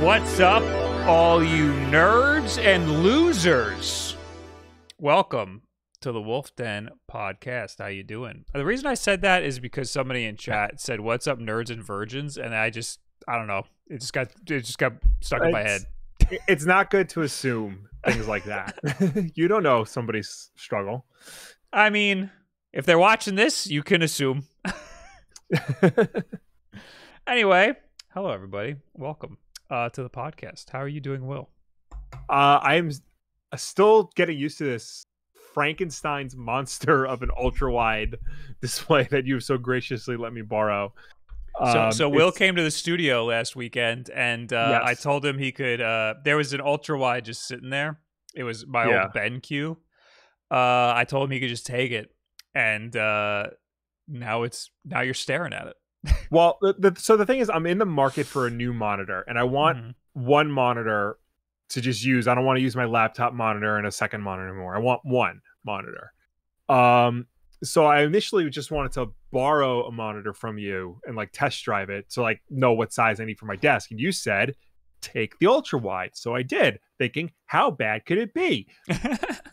What's up, all you nerds and losers? Welcome to the Wolf Den podcast. How you doing? The reason I said that is because somebody in chat said, "What's up, nerds and virgins?" And I don't know. It just got stuck in my head. It's not good to assume things like that. You don't know somebody's struggle. I mean, if they're watching this, you can assume. Anyway, hello everybody. Welcome to the podcast. How are you doing, Will? I'm still getting used to this Frankenstein's monster of an ultra-wide display that you've so graciously let me borrow. So Will came to the studio last weekend, and yes. I told him he could... there was an ultra-wide just sitting there. It was my old BenQ. I told him he could just take it, and now you're staring at it. Well, so the thing is, I'm in the market for a new monitor, and I want one monitor to just use. I don't want to use my laptop monitor and a second monitor anymore. I want one monitor. So I initially just wanted to borrow a monitor from you and like test drive it to like know what size I need for my desk. And you said, take the ultra wide. So I did, thinking, how bad could it be?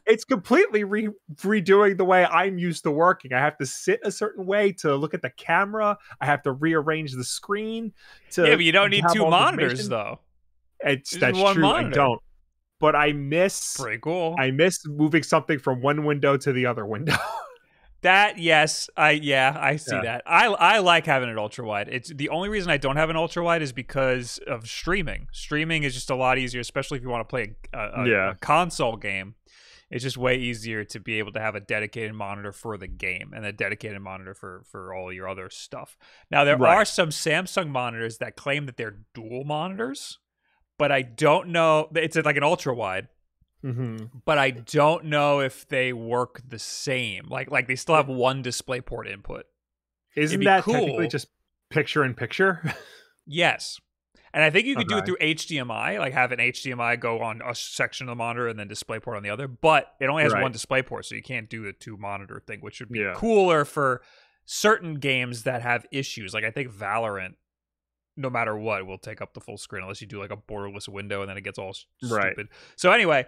It's completely redoing the way I'm used to working. I have to sit a certain way to look at the camera. I have to rearrange the screen. Yeah, but you don't need two monitors, though. That's true. Monitor. I don't. But I miss... Pretty cool. I miss moving something from one window to the other window. That, yes. I see that. I like having an ultra-wide. It's the only reason I don't have an ultra-wide is because of streaming. Streaming is just a lot easier, especially if you want to play a console game. It's just way easier to be able to have a dedicated monitor for the game and a dedicated monitor for all your other stuff. Now, there are some Samsung monitors that claim that they're dual monitors, but I don't know. It's like an ultra-wide. But I don't know if they work the same. Like they still have one DisplayPort input. Isn't that cool. Technically just picture-in-picture? Yes. And I think you could do it through HDMI, like have an HDMI go on a section of the monitor and then DisplayPort on the other. But it only has one DisplayPort, so you can't do the two-monitor thing, which would be cooler for certain games that have issues. Like I think Valorant, no matter what, will take up the full screen unless you do like a borderless window and then it gets all stupid. So anyway...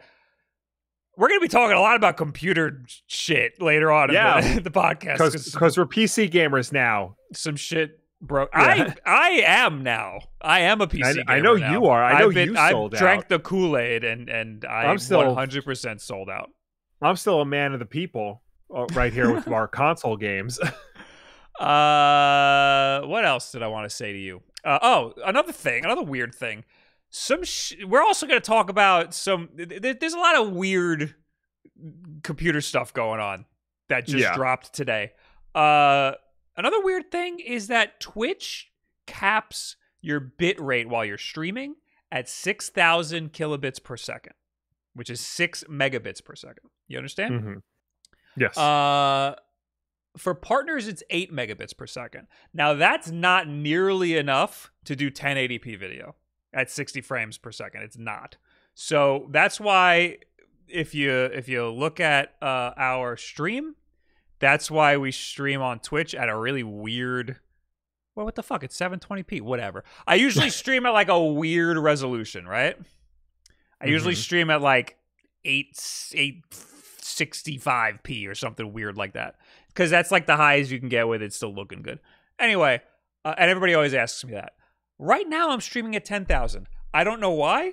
We're going to be talking a lot about computer shit later on in the podcast. Because we're PC gamers now. Some shit broke. Yeah. I am now. I am a PC gamer now. I know you are. I've drank the Kool-Aid and I'm still 100% sold out. I'm still a man of the people right here with our console games. What else did I want to say to you? Another weird thing. We're also going to talk about some... There's a lot of weird computer stuff going on that just dropped today. Another weird thing is that Twitch caps your bit rate while you're streaming at 6,000 kilobits per second, which is 6 megabits per second. You understand? Yes. For partners, it's 8 megabits per second. Now, that's not nearly enough to do 1080p video. At 60 frames per second. It's not. So that's why if you look at our stream, that's why we stream on Twitch at a really weird... Well, what the fuck? It's 720p. Whatever. I usually stream at like a weird resolution, right? I usually stream at like 865p or something weird like that. Because that's like the highest you can get with it still looking good. Anyway, and everybody always asks me that. Right now, I'm streaming at 10,000. I don't know why.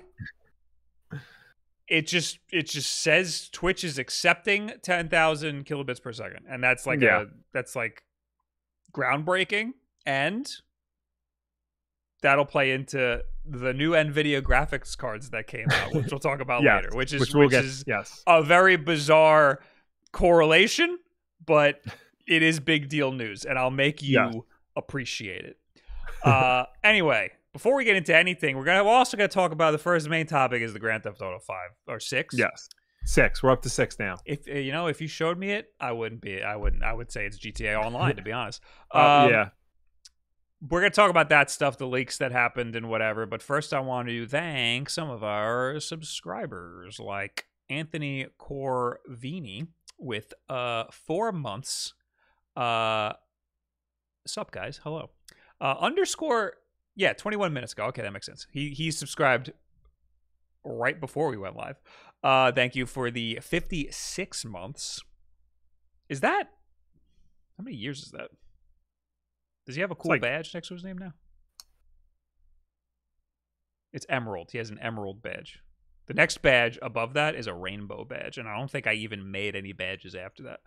It just says Twitch is accepting 10,000 kilobits per second, and that's like that's like groundbreaking, and that'll play into the new NVIDIA graphics cards that came out, which we'll talk about later. Which is a very bizarre correlation, but it is big deal news, and I'll make you appreciate it. Anyway, before we get into anything, we're also going to talk about the first main topic is the Grand Theft Auto 5 or 6. Yes. 6. We're up to 6 now. If you know, if you showed me it, I would say it's GTA Online to be honest. We're going to talk about that stuff, the leaks that happened and whatever, but first I want to thank some of our subscribers like Anthony Corvini with 4 months. Sup guys, hello. Underscore Yeah, 21 minutes ago. Okay, that makes sense. He subscribed right before we went live. Thank you for the 56 months. Is that... How many years is that? Does he have a cool badge next to his name now? It's Emerald. He has an Emerald badge. The next badge above that is a Rainbow badge, and I don't think I even made any badges after that.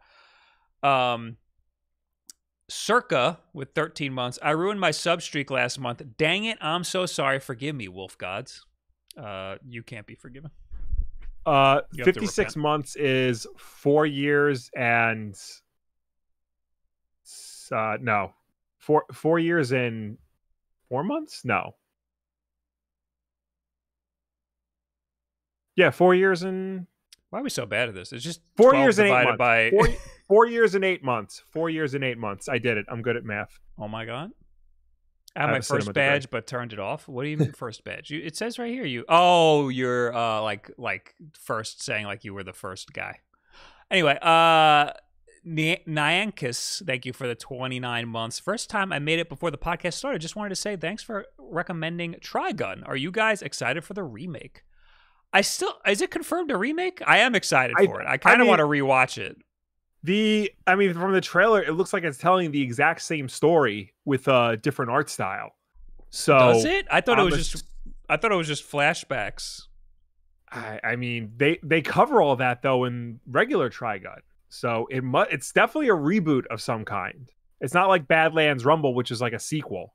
Circa with 13 months. I ruined my sub streak last month. Dang it, I'm so sorry. Forgive me, Wolf Gods. You can't be forgiven. 56 months is 4 years and... no. Four years and 4 months? No. Yeah, 4 years and... Why are we so bad at this? It's just 4 years and 8 months. By... Four years and 8 months. 4 years and 8 months. I did it. I'm good at math. Oh, my God. I had my first badge, but turned it off. What do you mean first badge? It says right here. You're first, saying like you were the first guy. Anyway, Nyankis, thank you for the 29 months. First time I made it before the podcast started. Just wanted to say thanks for recommending Trigun. Are you guys excited for the remake? Is it confirmed a remake? I am excited for it. I kind of want to rewatch it. From the trailer, it looks like it's telling the exact same story with a different art style. So does it? I thought it was just flashbacks. They cover all that though in regular Trigun. So it's definitely a reboot of some kind. It's not like Badlands Rumble, which is like a sequel.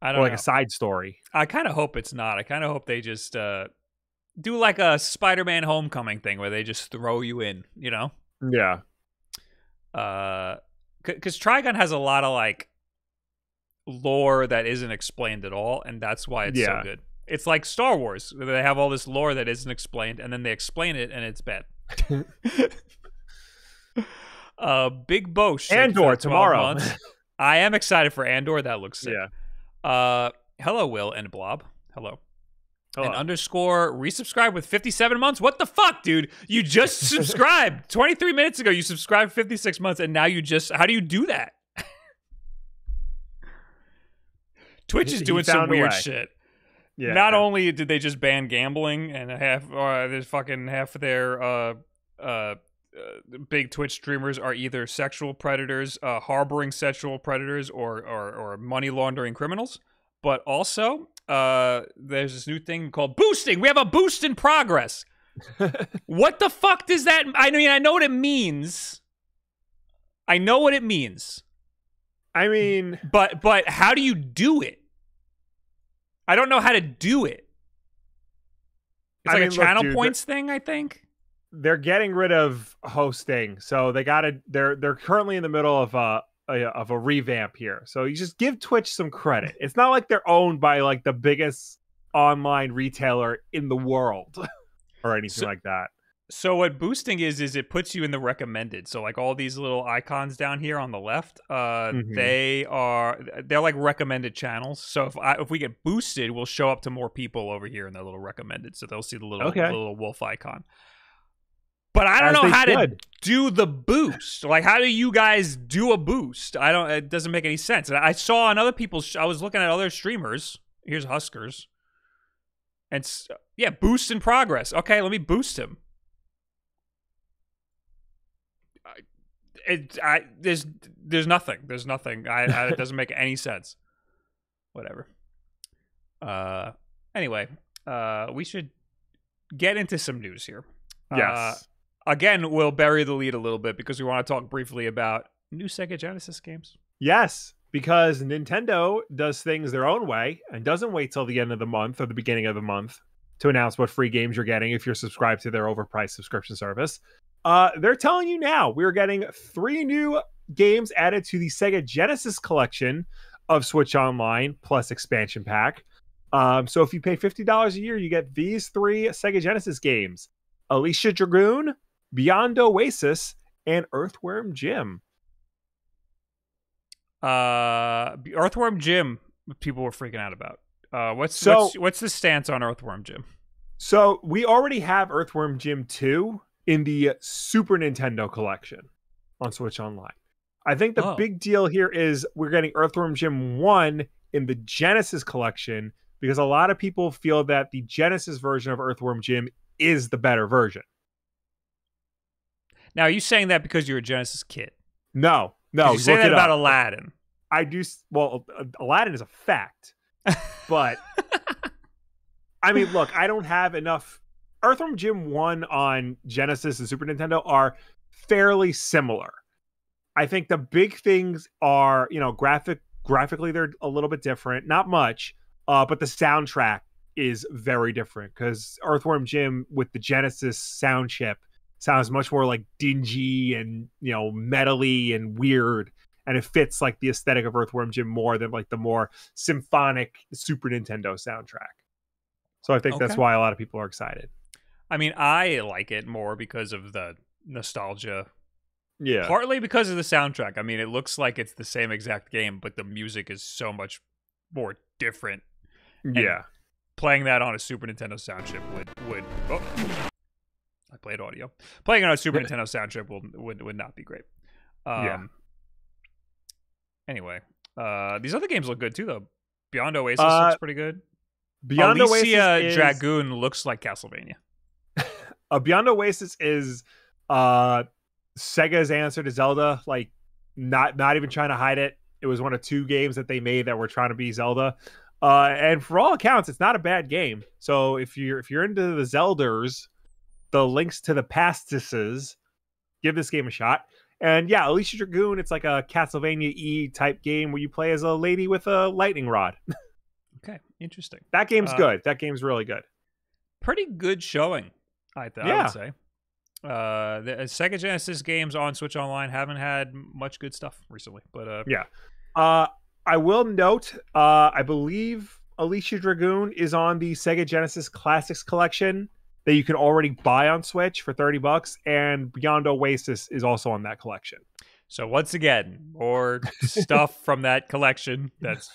I don't know. Like a side story. I kind of hope it's not. I kind of hope they just do like a Spider-Man Homecoming thing where they just throw you in, you know? Yeah. Because Trigun has a lot of like lore that isn't explained at all, and that's why it's so good. It's like Star Wars, where they have all this lore that isn't explained, and then they explain it, and it's bad. Big Bosch. Andor tomorrow. I am excited for Andor. That looks sick. Yeah. Hello, Will and Blob. Hello. And underscore resubscribe with 57 months. What the fuck, dude? You just subscribed 23 minutes ago. You subscribed 56 months, and now you just... How do you do that? Twitch is doing some weird shit. Yeah. Not only did they just ban gambling, and half of their big Twitch streamers are either sexual predators, harboring sexual predators, or money laundering criminals, but also there's this new thing called boosting. We have a boost in progress. What the fuck does that... I know what it means. But how do you do it? I don't know how to do it. It's like a channel points thing, I think. They're getting rid of hosting, so they're currently in the middle of a revamp here. So you just give Twitch some credit. It's not like they're owned by like the biggest online retailer in the world or anything like that. So what boosting is it puts you in the recommended. So like all these little icons down here on the left, they're like recommended channels. So if we get boosted, we'll show up to more people over here in their little recommended. So they'll see the little wolf icon. But I don't know how to do the boost. Like, how do you guys do a boost? It doesn't make any sense. And I saw on other people's, I was looking at other streamers. Here's Huskers. And yeah, boost in progress. Okay, let me boost him. There's nothing. There's nothing. It doesn't make any sense. Whatever. Anyway, we should get into some news here. Yes. Again, we'll bury the lead a little bit because we want to talk briefly about new Sega Genesis games. Yes, because Nintendo does things their own way and doesn't wait till the end of the month or the beginning of the month to announce what free games you're getting if you're subscribed to their overpriced subscription service. They're telling you now we're getting 3 new games added to the Sega Genesis collection of Switch Online plus expansion pack. So if you pay $50 a year, you get these 3 Sega Genesis games: Alicia Dragoon, Beyond Oasis, and Earthworm Jim. Earthworm Jim, people were freaking out about. What's the stance on Earthworm Jim? So we already have Earthworm Jim 2 in the Super Nintendo collection on Switch Online. I think the big deal here is we're getting Earthworm Jim 1 in the Genesis collection, because a lot of people feel that the Genesis version of Earthworm Jim is the better version. Now, are you saying that because you're a Genesis kid? No, no. You say that about Aladdin. I do. Well, Aladdin is a fact, but I mean, look, I don't have enough. Earthworm Jim 1 on Genesis and Super Nintendo are fairly similar. I think the big things are, you know, graphically they're a little bit different, not much, but the soundtrack is very different because Earthworm Jim with the Genesis sound chip sounds much more like dingy and, you know, metally and weird, and it fits like the aesthetic of Earthworm Jim more than like the more symphonic Super Nintendo soundtrack. So I think that's why a lot of people are excited. I mean, I like it more because of the nostalgia. Yeah. Partly because of the soundtrack. I mean, it looks like it's the same exact game, but the music is so much more different. Yeah. And playing that on a Super Nintendo sound chip would oh, I played audio. Playing on a Super Nintendo sound chip would not be great. Yeah. Anyway, these other games look good too, though. Beyond Oasis looks pretty good. Beyond Oasis Dragoon looks like Castlevania. Beyond Oasis is Sega's answer to Zelda, like not even trying to hide it. It was one of two games that they made that were trying to be Zelda. And for all accounts, it's not a bad game. So if you're into the Zelders, the links to the pastises, give this game a shot. And yeah, Alicia Dragoon, it's like a Castlevania-y type game where you play as a lady with a lightning rod. Okay, interesting. That game's good. That game's really good. Pretty good showing, I would say. The Sega Genesis games on Switch Online haven't had much good stuff recently, but yeah. I will note, I believe Alicia Dragoon is on the Sega Genesis Classics collection that you can already buy on Switch for $30, and Beyond Oasis is also on that collection. So once again, more stuff from that collection that's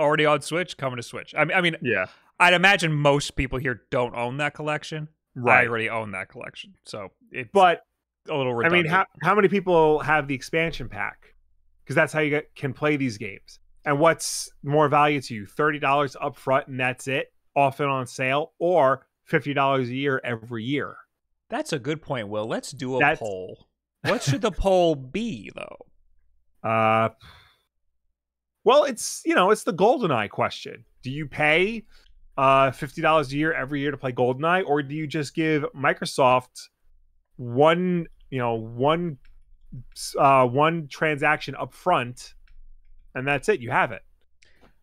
already on Switch, coming to Switch. I mean, yeah. I'd imagine most people here don't own that collection. Right. I already own that collection, so it's but a little redundant. I mean, how many people have the expansion pack? Because that's how you can play these games. And what's more value to you, $30 up front and that's it, often on sale, or $50 a year every year? That's a good point, Will. Let's do a poll. What should the poll be, though? Well, it's, you know, it's the GoldenEye question. Do you pay $50 a year every year to play GoldenEye, or do you just give Microsoft one transaction up front and that's it, you have it?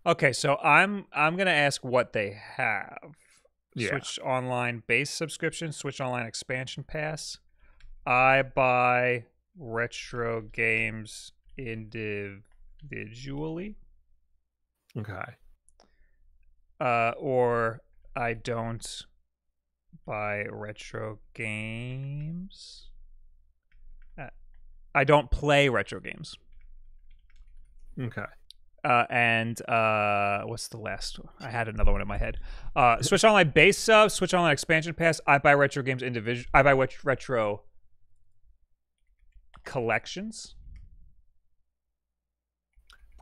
Okay, so I'm gonna ask what they have. Yeah. Switch Online base subscription, Switch Online expansion pass. I buy retro games individually. Okay. Or I don't buy retro games. I don't play retro games. Okay. And what's the last one? I had another one in my head. Switch Online base sub, Switch Online expansion pass. I buy retro games individually. I buy retro collections.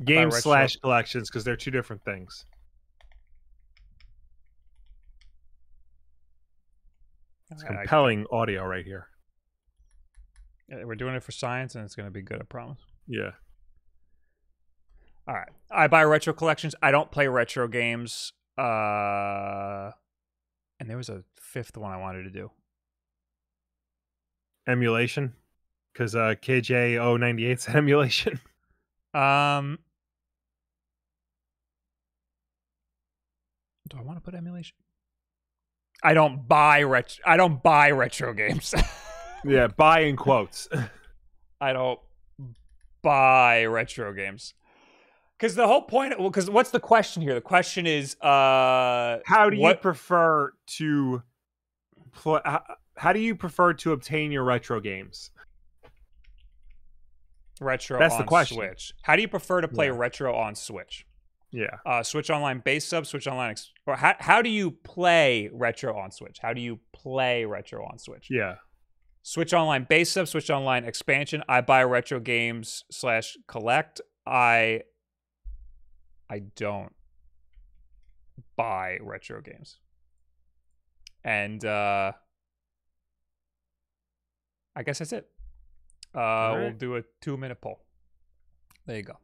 Games/collections, because they're two different things. It's compelling audio right here. We're doing it for science, and it's going to be good, I promise. Yeah. All right. I buy retro collections. I don't play retro games. And there was a fifth one I wanted to do. Emulation? Because KJ098's emulation. Do I want to put emulation? I don't buy retro games. Yeah, buy in quotes. I don't buy retro games. Because the whole point, because what's the question here? The question is, how do you prefer to obtain your retro games? Retro That's on the question. Switch. How do you prefer to play retro on Switch? Yeah. Switch Online base sub, Switch Online... Or how do you play retro on Switch? How do you play retro on Switch? Yeah. Switch Online base sub, Switch Online expansion. I buy retro games/collect. I I don't buy retro games. And I guess that's it. Right. We'll do a 2-minute poll. There you go.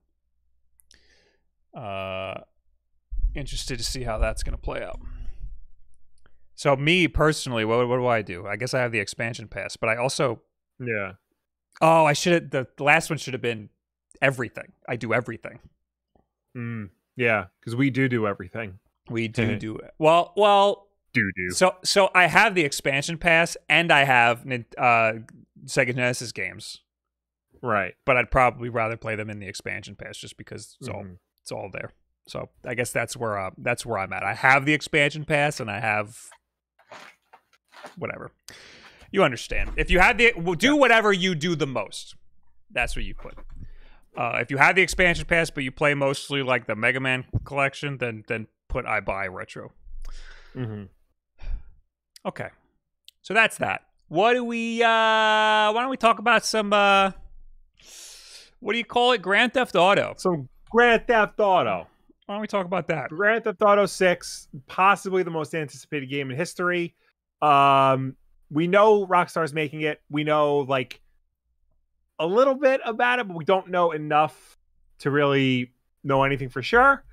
Interested to see how that's going to play out. So me personally, what do I do? I guess I have the expansion pass, but I also... Yeah. Oh, I should have... The last one should have been everything. I do everything. Mm, yeah, because we do everything. We do it. Well... Do. So I have the expansion pass, and I have Sega Genesis games. Right. But I'd probably rather play them in the expansion pass just because it's all there. So I guess that's where I'm at. I have the expansion pass, and I have whatever. You understand. If you had the... Do whatever you do the most. That's what you put. If you have the expansion pass, but you play mostly like the Mega Man collection, then put I buy retro. Mm-hmm. Okay. So that's that. What do we... why don't we talk about some... what do you call it? Grand Theft Auto. So Grand Theft Auto. Why don't we talk about that? Grand Theft Auto 6, possibly the most anticipated game in history. We know Rockstar's making it. We know, like, a little bit about it, but we don't know enough to really know anything for sure.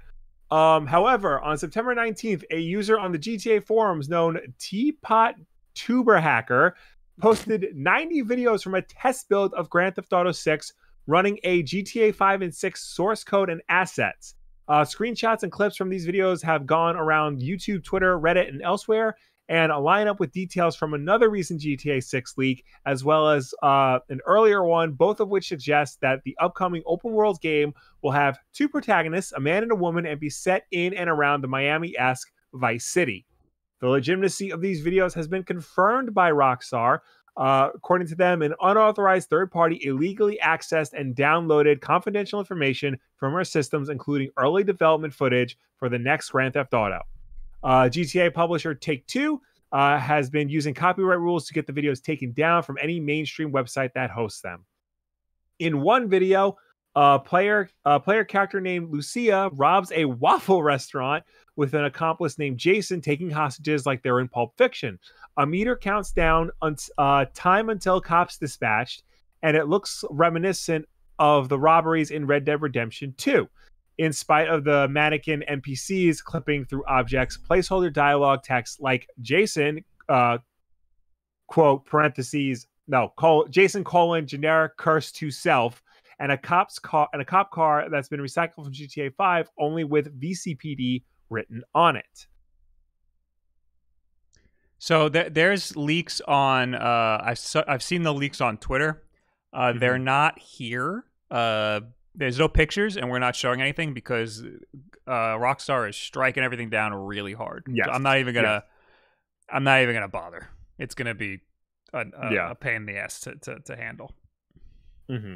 However, on September 19th, a user on the GTA forums known Teapot Tuber Hacker posted 90 videos from a test build of Grand Theft Auto 6 running a GTA 5 and 6 source code and assets. Screenshots and clips from these videos have gone around YouTube, Twitter, Reddit, and elsewhere, and line up with details from another recent GTA 6 leak, as well as an earlier one, both of which suggest that the upcoming open-world game will have two protagonists, a man and a woman, and be set in and around the Miami-esque Vice City. The legitimacy of these videos has been confirmed by Rockstar. According to them, an unauthorized third party illegally accessed and downloaded confidential information from our systems, including early development footage for the next Grand Theft Auto. GTA publisher Take-Two has been using copyright rules to get the videos taken down from any mainstream website that hosts them. In one video, a player character named Lucia robs a waffle restaurant with an accomplice named Jason, taking hostages like they're in Pulp Fiction. A meter counts down time until cops dispatched, and it looks reminiscent of the robberies in Red Dead Redemption 2. In spite of the mannequin NPCs clipping through objects, placeholder dialogue text like Jason, quote, parentheses, no, Jason colon, generic curse to self, and a cop car that's been recycled from GTA 5 only with VCPD written on it. So there's leaks on I've seen the leaks on Twitter. They're not here. There's no pictures, and we're not showing anything because Rockstar is striking everything down really hard. Yes. So I'm not even gonna bother. It's gonna be a pain in the ass to handle. Mm-hmm.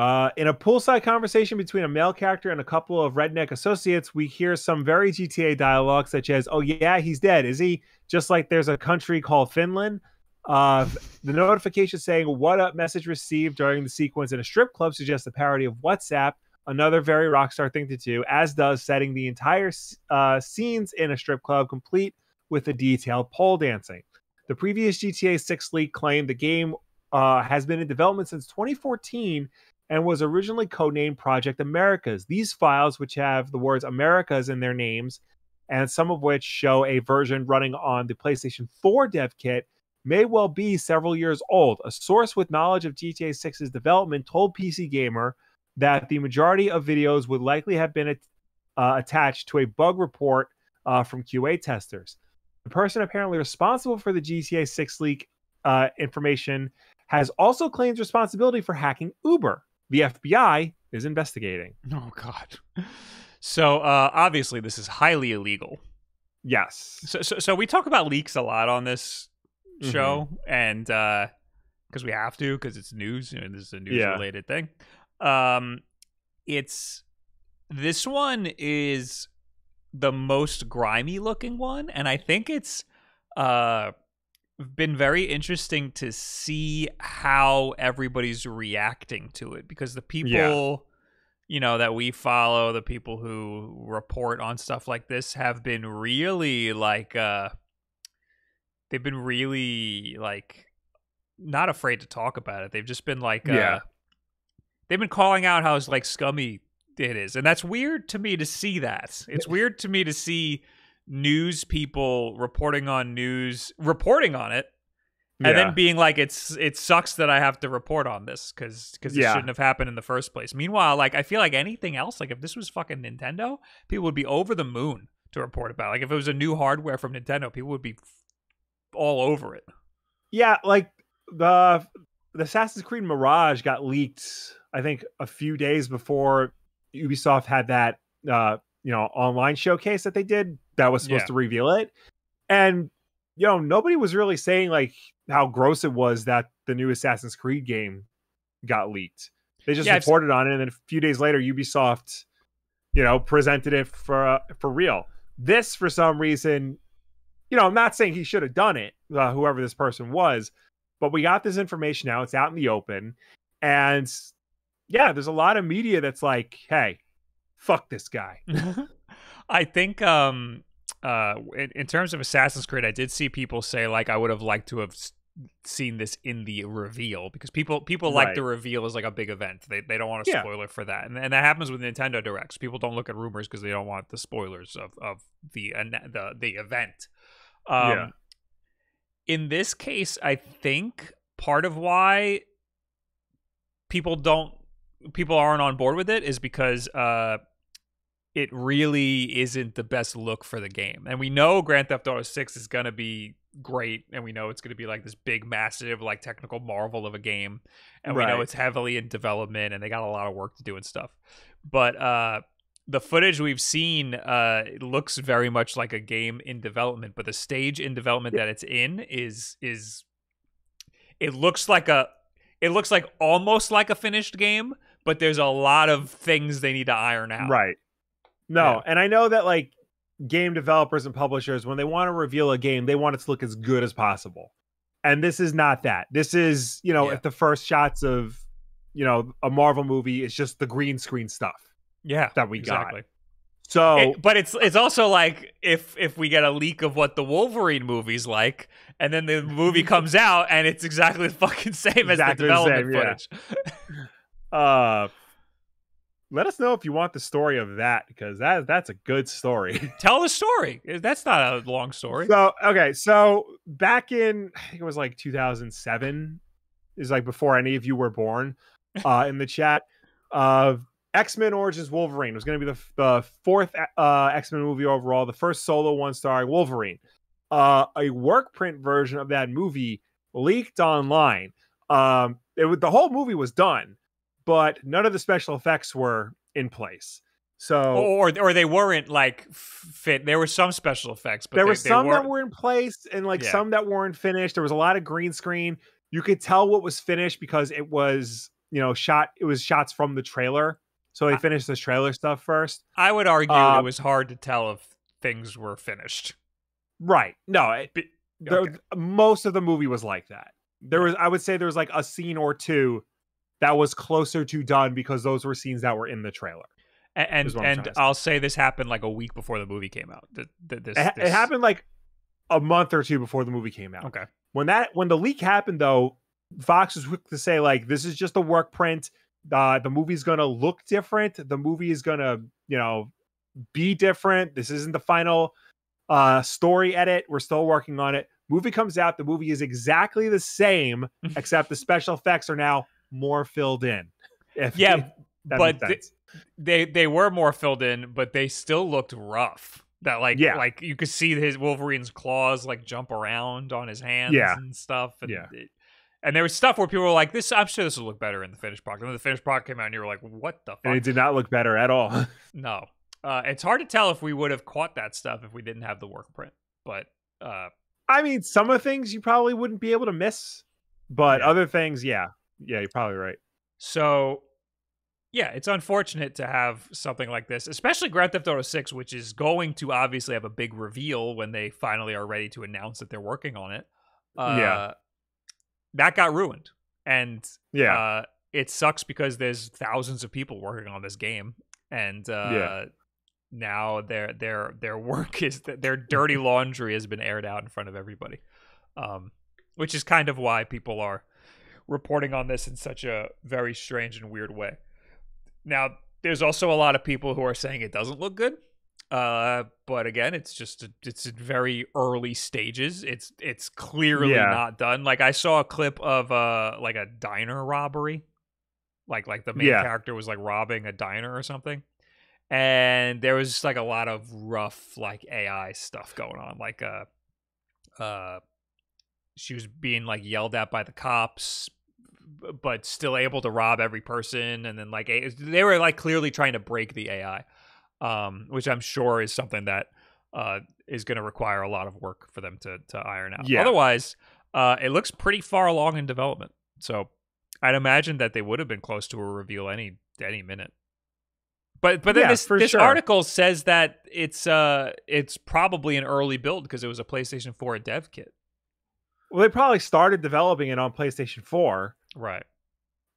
In a poolside conversation between a male character and a couple of redneck associates, we hear some very GTA dialogue, such as, "Oh yeah, he's dead, is he?" Just like there's a country called Finland. The notification saying "What up" message received during the sequence in a strip club suggests a parody of WhatsApp, another very Rockstar thing to do, as does setting the entire scenes in a strip club, complete with the detailed pole dancing. The previous GTA 6 leak claimed the game has been in development since 2014 and was originally codenamed Project Americas. These files, which have the words Americas in their names, and some of which show a version running on the PlayStation 4 dev kit, may well be several years old. A source with knowledge of GTA 6's development told PC Gamer that the majority of videos would likely have been attached to a bug report from QA testers. The person apparently responsible for the GTA 6 leak information has also claimed responsibility for hacking Uber. The FBI is investigating. Oh, God. So, obviously, this is highly illegal. Yes. So we talk about leaks a lot on this show, and because we have to, because it's news, and this is a news related thing. This one is the most grimy looking one, and I think it's been very interesting to see how everybody's reacting to it, because the people you know, that we follow, the people who report on stuff like this have been really like, they've been really like not afraid to talk about it. They've just been like, they've been calling out how it's like scummy it is. And that's weird to me to see that. It's weird to me to see news people reporting on it. And then being like, it sucks that I have to report on this because it shouldn't have happened in the first place. Meanwhile, like, I feel like anything else, like if this was fucking Nintendo, people would be over the moon to report about it. Like if it was a new hardware from Nintendo, people would be all over it. Yeah, like the Assassin's Creed Mirage got leaked, I think, a few days before Ubisoft had that online showcase that they did that was supposed to reveal it. And you know, nobody was really saying like how gross it was that the new Assassin's Creed game got leaked. They just reported on it, and then a few days later, Ubisoft, you know, presented it for real. This, for some reason, you know, I'm not saying he should have done it, whoever this person was, but we got this information now. It's out in the open, and yeah, there's a lot of media that's like, "Hey, fuck this guy." I think. In terms of Assassin's Creed, I did see people say like I would have liked to have seen this in the reveal because people like the reveal is like a big event. They don't want a spoiler for that, and that happens with Nintendo Directs. People don't look at rumors because they don't want the spoilers of the event. In this case, I think part of why people aren't on board with it is because it really isn't the best look for the game. And we know Grand Theft Auto 6 is going to be great. And we know it's going to be like this big, massive, like technical marvel of a game. And we know it's heavily in development and they got a lot of work to do and stuff. But the footage we've seen it looks very much like a game in development. But the stage in development that it's in is it looks like almost like a finished game, but there's a lot of things they need to iron out. Right. No, and I know that like game developers and publishers, when they want to reveal a game, they want it to look as good as possible. And this is not that. This is, you know, if the first shots of, you know, a Marvel movie is just the green screen stuff. Yeah, that we got. So, but it's also like if we get a leak of what the Wolverine movie's like, and then the movie comes out and it's exactly the fucking same as the development footage. Yeah. Let us know if you want the story of that, because that's a good story. Tell the story. That's not a long story. So, okay. So back in, I think it was like 2007, is like before any of you were born, in the chat, X-Men Origins Wolverine was going to be the fourth X-Men movie overall, the first solo one starring Wolverine. A work print version of that movie leaked online. The whole movie was done, but none of the special effects were in place. So or they weren't like fit. There were some special effects, but there were some that were in place and like some that weren't finished. There was a lot of green screen. You could tell what was finished because it was, you know, shots from the trailer. So they finished the trailer stuff first. I would argue it was hard to tell if things were finished. Right. No, most of the movie was like that. There was, I would say there was like a scene or two that was closer to done because those were scenes that were in the trailer. And I'll say this happened like a week before the movie came out. It happened like a month or two before the movie came out. Okay. When the leak happened, though, Fox was quick to say, like, this is just a work print. The movie's going to look different. The movie is going to, you know, be different. This isn't the final story edit. We're still working on it. Movie comes out. The movie is exactly the same, except the special effects are now more filled in. But they were more filled in, but they still looked rough. That like you could see his Wolverine's claws like jump around on his hands and stuff. And, and there was stuff where people were like, "This, I'm sure this will look better in the finished product." And then the finished product came out, and you were like, "What the fuck?" And it did not look better at all. No, it's hard to tell if we would have caught that stuff if we didn't have the work print. But I mean, some of the things you probably wouldn't be able to miss, but other things, yeah, you're probably right. So, yeah, it's unfortunate to have something like this, especially Grand Theft Auto 6, which is going to obviously have a big reveal when they finally are ready to announce that they're working on it. That got ruined. And it sucks because there's thousands of people working on this game, and now their work is their dirty laundry has been aired out in front of everybody, which is kind of why people are reporting on this in such a very strange and weird way. Now, there's also a lot of people who are saying it doesn't look good. But again, it's just it's in very early stages. It's clearly not done. Like, I saw a clip of like a diner robbery, like the main character was like robbing a diner or something, and there was like a lot of rough like AI stuff going on. Like she was being like yelled at by the cops, but still able to rob every person. And then like they were like clearly trying to break the AI. Which I'm sure is something that is going to require a lot of work for them to iron out. Yeah. Otherwise, it looks pretty far along in development. So I'd imagine that they would have been close to a reveal any minute. But then this article says that it's probably an early build because it was a PlayStation 4 dev kit. Well, they probably started developing it on PlayStation 4. Right.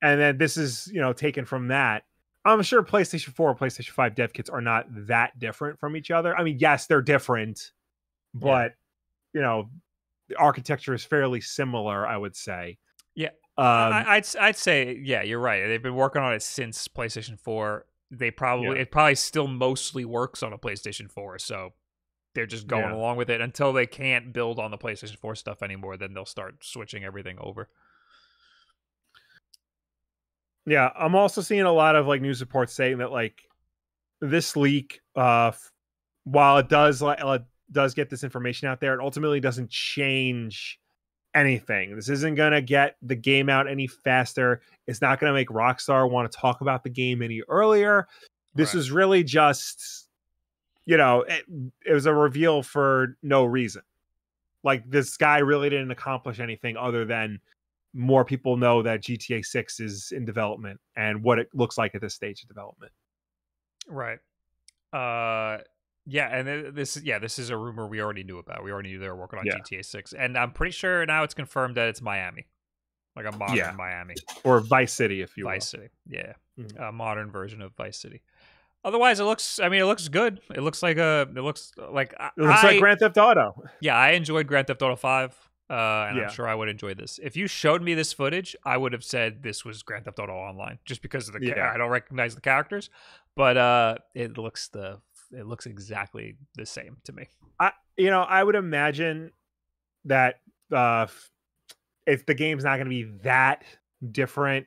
And then this is, taken from that. I'm sure PlayStation 4 and PlayStation 5 dev kits are not that different from each other. I mean, yes, they're different, but the architecture is fairly similar, I would say. Yeah, I'd say you're right. They've been working on it since PlayStation 4. They probably it probably still mostly works on a PlayStation 4, so they're just going along with it until they can't build on the PlayStation 4 stuff anymore. Then they'll start switching everything over. Yeah, I'm also seeing a lot of like news reports saying that like this leak, while it does get this information out there, it ultimately doesn't change anything. This isn't gonna get the game out any faster. It's not gonna make Rockstar want to talk about the game any earlier. This is really just, it was a reveal for no reason. Like, this guy really didn't accomplish anything other than more people know that GTA 6 is in development and what it looks like at this stage of development. Right. And this is a rumor we already knew about. We already knew they were working on GTA 6, and I'm pretty sure now it's confirmed that it's Miami, like a modern Miami, or Vice City, if you will. Vice City, yeah, a modern version of Vice City. Otherwise, it looks. I mean, it looks good. It looks like it looks like Grand Theft Auto. Yeah, I enjoyed Grand Theft Auto 5. And I'm sure I would enjoy this. If you showed me this footage, I would have said this was Grand Theft Auto Online, just because of the I don't recognize the characters, but it looks exactly the same to me. I would imagine that if the game's not going to be that different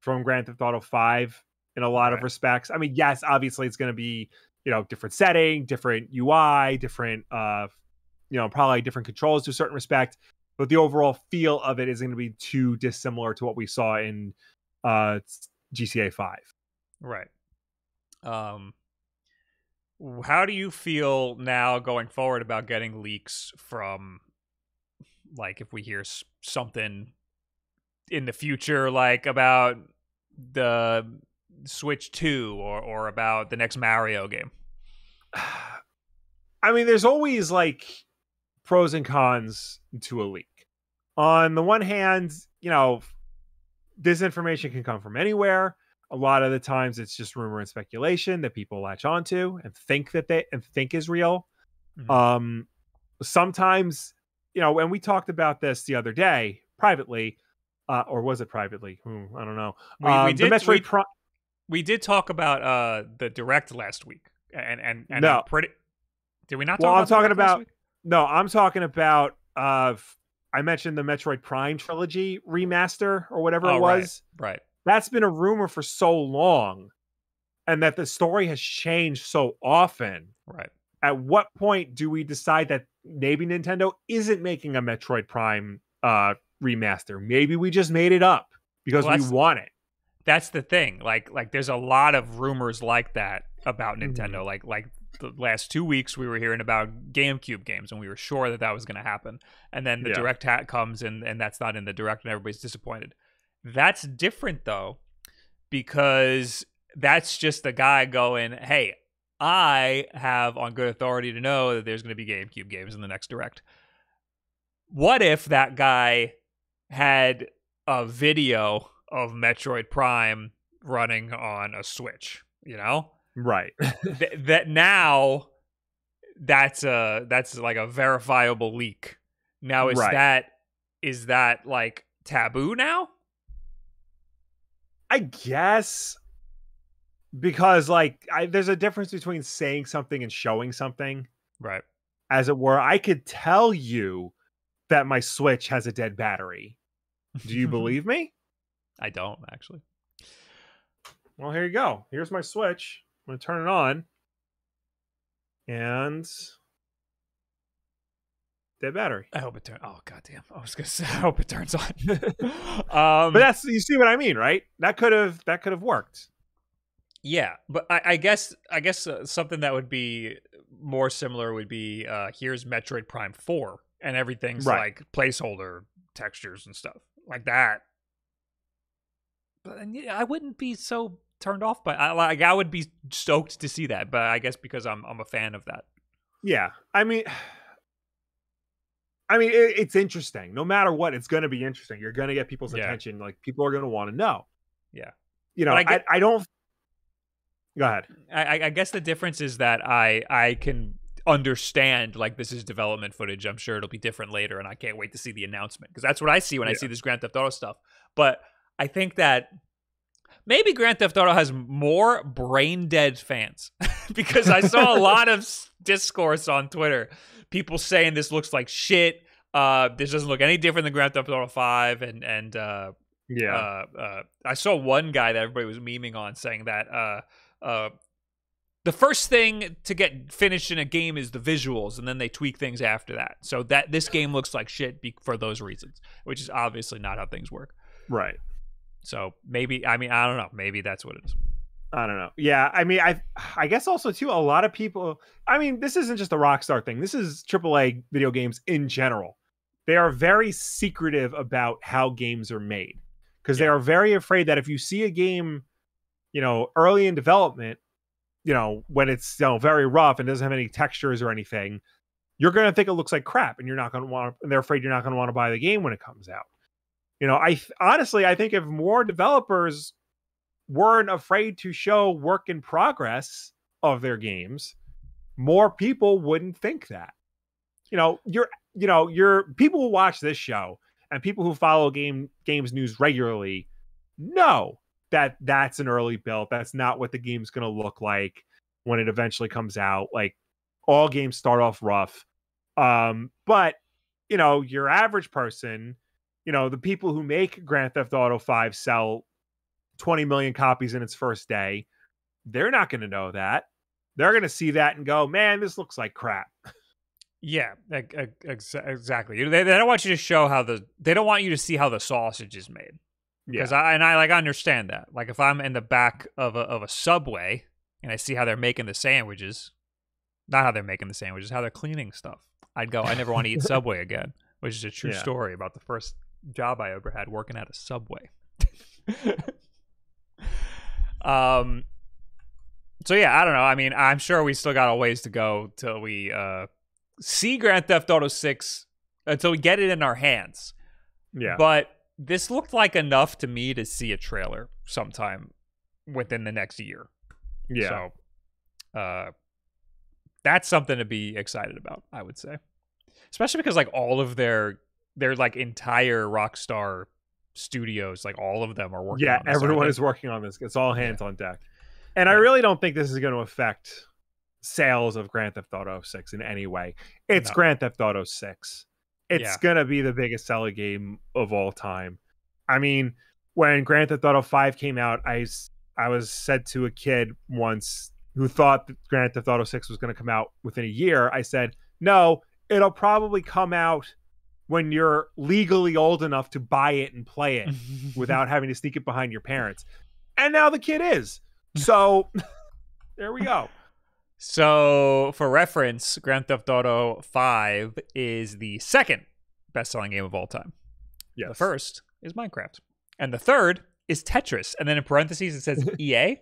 from Grand Theft Auto 5 in a lot of respects. I mean, yes, obviously it's going to be, different setting, different UI, different probably different controls to a certain respect, but the overall feel of it isn't going to be too dissimilar to what we saw in GTA 5. Right. How do you feel now going forward about getting leaks from, like, if we hear something in the future, like about the Switch 2 or about the next Mario game? I mean, there's always, like, pros and cons to a leak. On the one hand, this information can come from anywhere. A lot of the times it's just rumor and speculation that people latch onto and think is real. Mm-hmm. Sometimes, and we talked about this the other day privately, or was it privately? I don't know. We did talk about the Direct last week, and no. Did we not talk about that last week? No, I'm talking about, I mentioned the Metroid Prime trilogy remaster or whatever it was. Right. That's been a rumor for so long, and that the story has changed so often. Right. At what point do we decide that maybe Nintendo isn't making a Metroid Prime remaster? Maybe we just made it up because we want it. That's the thing. Like there's a lot of rumors like that about Nintendo. Mm-hmm. Like the last 2 weeks we were hearing about GameCube games, and we were sure that was going to happen. And then the Direct hat comes, and that's not in the Direct, and everybody's disappointed. That's different, though, because that's just the guy going, hey, I have on good authority to know that there's going to be GameCube games in the next Direct. What if that guy had a video of Metroid Prime running on a Switch, you know? Right. That now that's like a verifiable leak. Now is right. Is that like taboo now? I guess, because like there's a difference between saying something and showing something. Right. As it were, I could tell you that my Switch has a dead battery. Do you believe me? I don't, actually. Well, here you go. Here's my Switch. I'm going to turn it on. And dead battery. I hope it turns. Oh, goddamn. I was going to say, I hope it turns on. But that's, you see what I mean, right? That could have worked. Yeah, but I guess something that would be more similar would be here's Metroid Prime 4, and everything's right. Like placeholder textures and stuff like that. But I wouldn't be so turned off by I would be stoked to see that, but I guess because I'm a fan of that. Yeah, I mean it's interesting. No matter what, it's going to be interesting. You're going to get people's attention. Like people are going to want to know. Yeah, you know, I don't. Go ahead. I guess the difference is that I can understand, like, this is development footage. I'm sure it'll be different later, and I can't wait to see the announcement, because that's what I see when I see this Grand Theft Auto stuff. But I think that maybe Grand Theft Auto has more brain-dead fans, because I saw a lot of discourse on Twitter. People saying this looks like shit. This doesn't look any different than Grand Theft Auto 5, and I saw one guy that everybody was memeing on saying that the first thing to get finished in a game is the visuals, and then they tweak things after that. So that this game looks like shit for those reasons, which is obviously not how things work. Right. So maybe, I mean, I don't know. Maybe that's what it is. I don't know. Yeah. I mean, I guess also too, a lot of people, I mean, this isn't just a Rockstar thing. This is AAA video games in general. They are very secretive about how games are made, because they are very afraid that if you see a game, you know, early in development, you know, when it's, you know, very rough and doesn't have any textures or anything, you're going to think it looks like crap, and you're not going to want to, and they're afraid you're not going to want to buy the game when it comes out. You know, honestly, I think if more developers weren't afraid to show work in progress of their games, more people wouldn't think that. You know, people who watch this show and people who follow games news regularly know that that's an early build. That's not what the game's going to look like when it eventually comes out. Like, all games start off rough. But, you know, your average person, you know, the people who make Grand Theft Auto 5 sell 20 million copies in its first day, they're not going to know that. They're going to see that and go, man, this looks like crap. Yeah, exactly. They don't want you to show how they don't want you to see how the sausage is made. Because I like understand that. Like, if I'm in the back of a Subway and I see how they're making the sandwiches, not how they're making the sandwiches, how they're cleaning stuff, I'd go, I never want to eat Subway again, which is a true story about the first job I ever had working at a Subway. So yeah, I don't know. I mean, I'm sure we still got a ways to go till we see Grand Theft Auto 6, until we get it in our hands. Yeah, but this looked like enough to me to see a trailer sometime within the next year. Yeah. So that's something to be excited about, I would say. Especially because, like, all of their like entire Rockstar studios, like all of them are working on this. Yeah, everyone is working on this. It's all hands on deck. And I really don't think this is going to affect sales of Grand Theft Auto 6 in any way. It's Grand Theft Auto 6. It's going to be the biggest selling game of all time. I mean, when Grand Theft Auto 5 came out, I was said to a kid once who thought that Grand Theft Auto 6 was going to come out within a year. I said, no, it'll probably come out when you're legally old enough to buy it and play it without having to sneak it behind your parents. And now the kid is. So there we go. So, for reference, Grand Theft Auto 5 is the second best-selling game of all time. Yes. The first is Minecraft. And the third is Tetris. And then in parentheses, it says EA.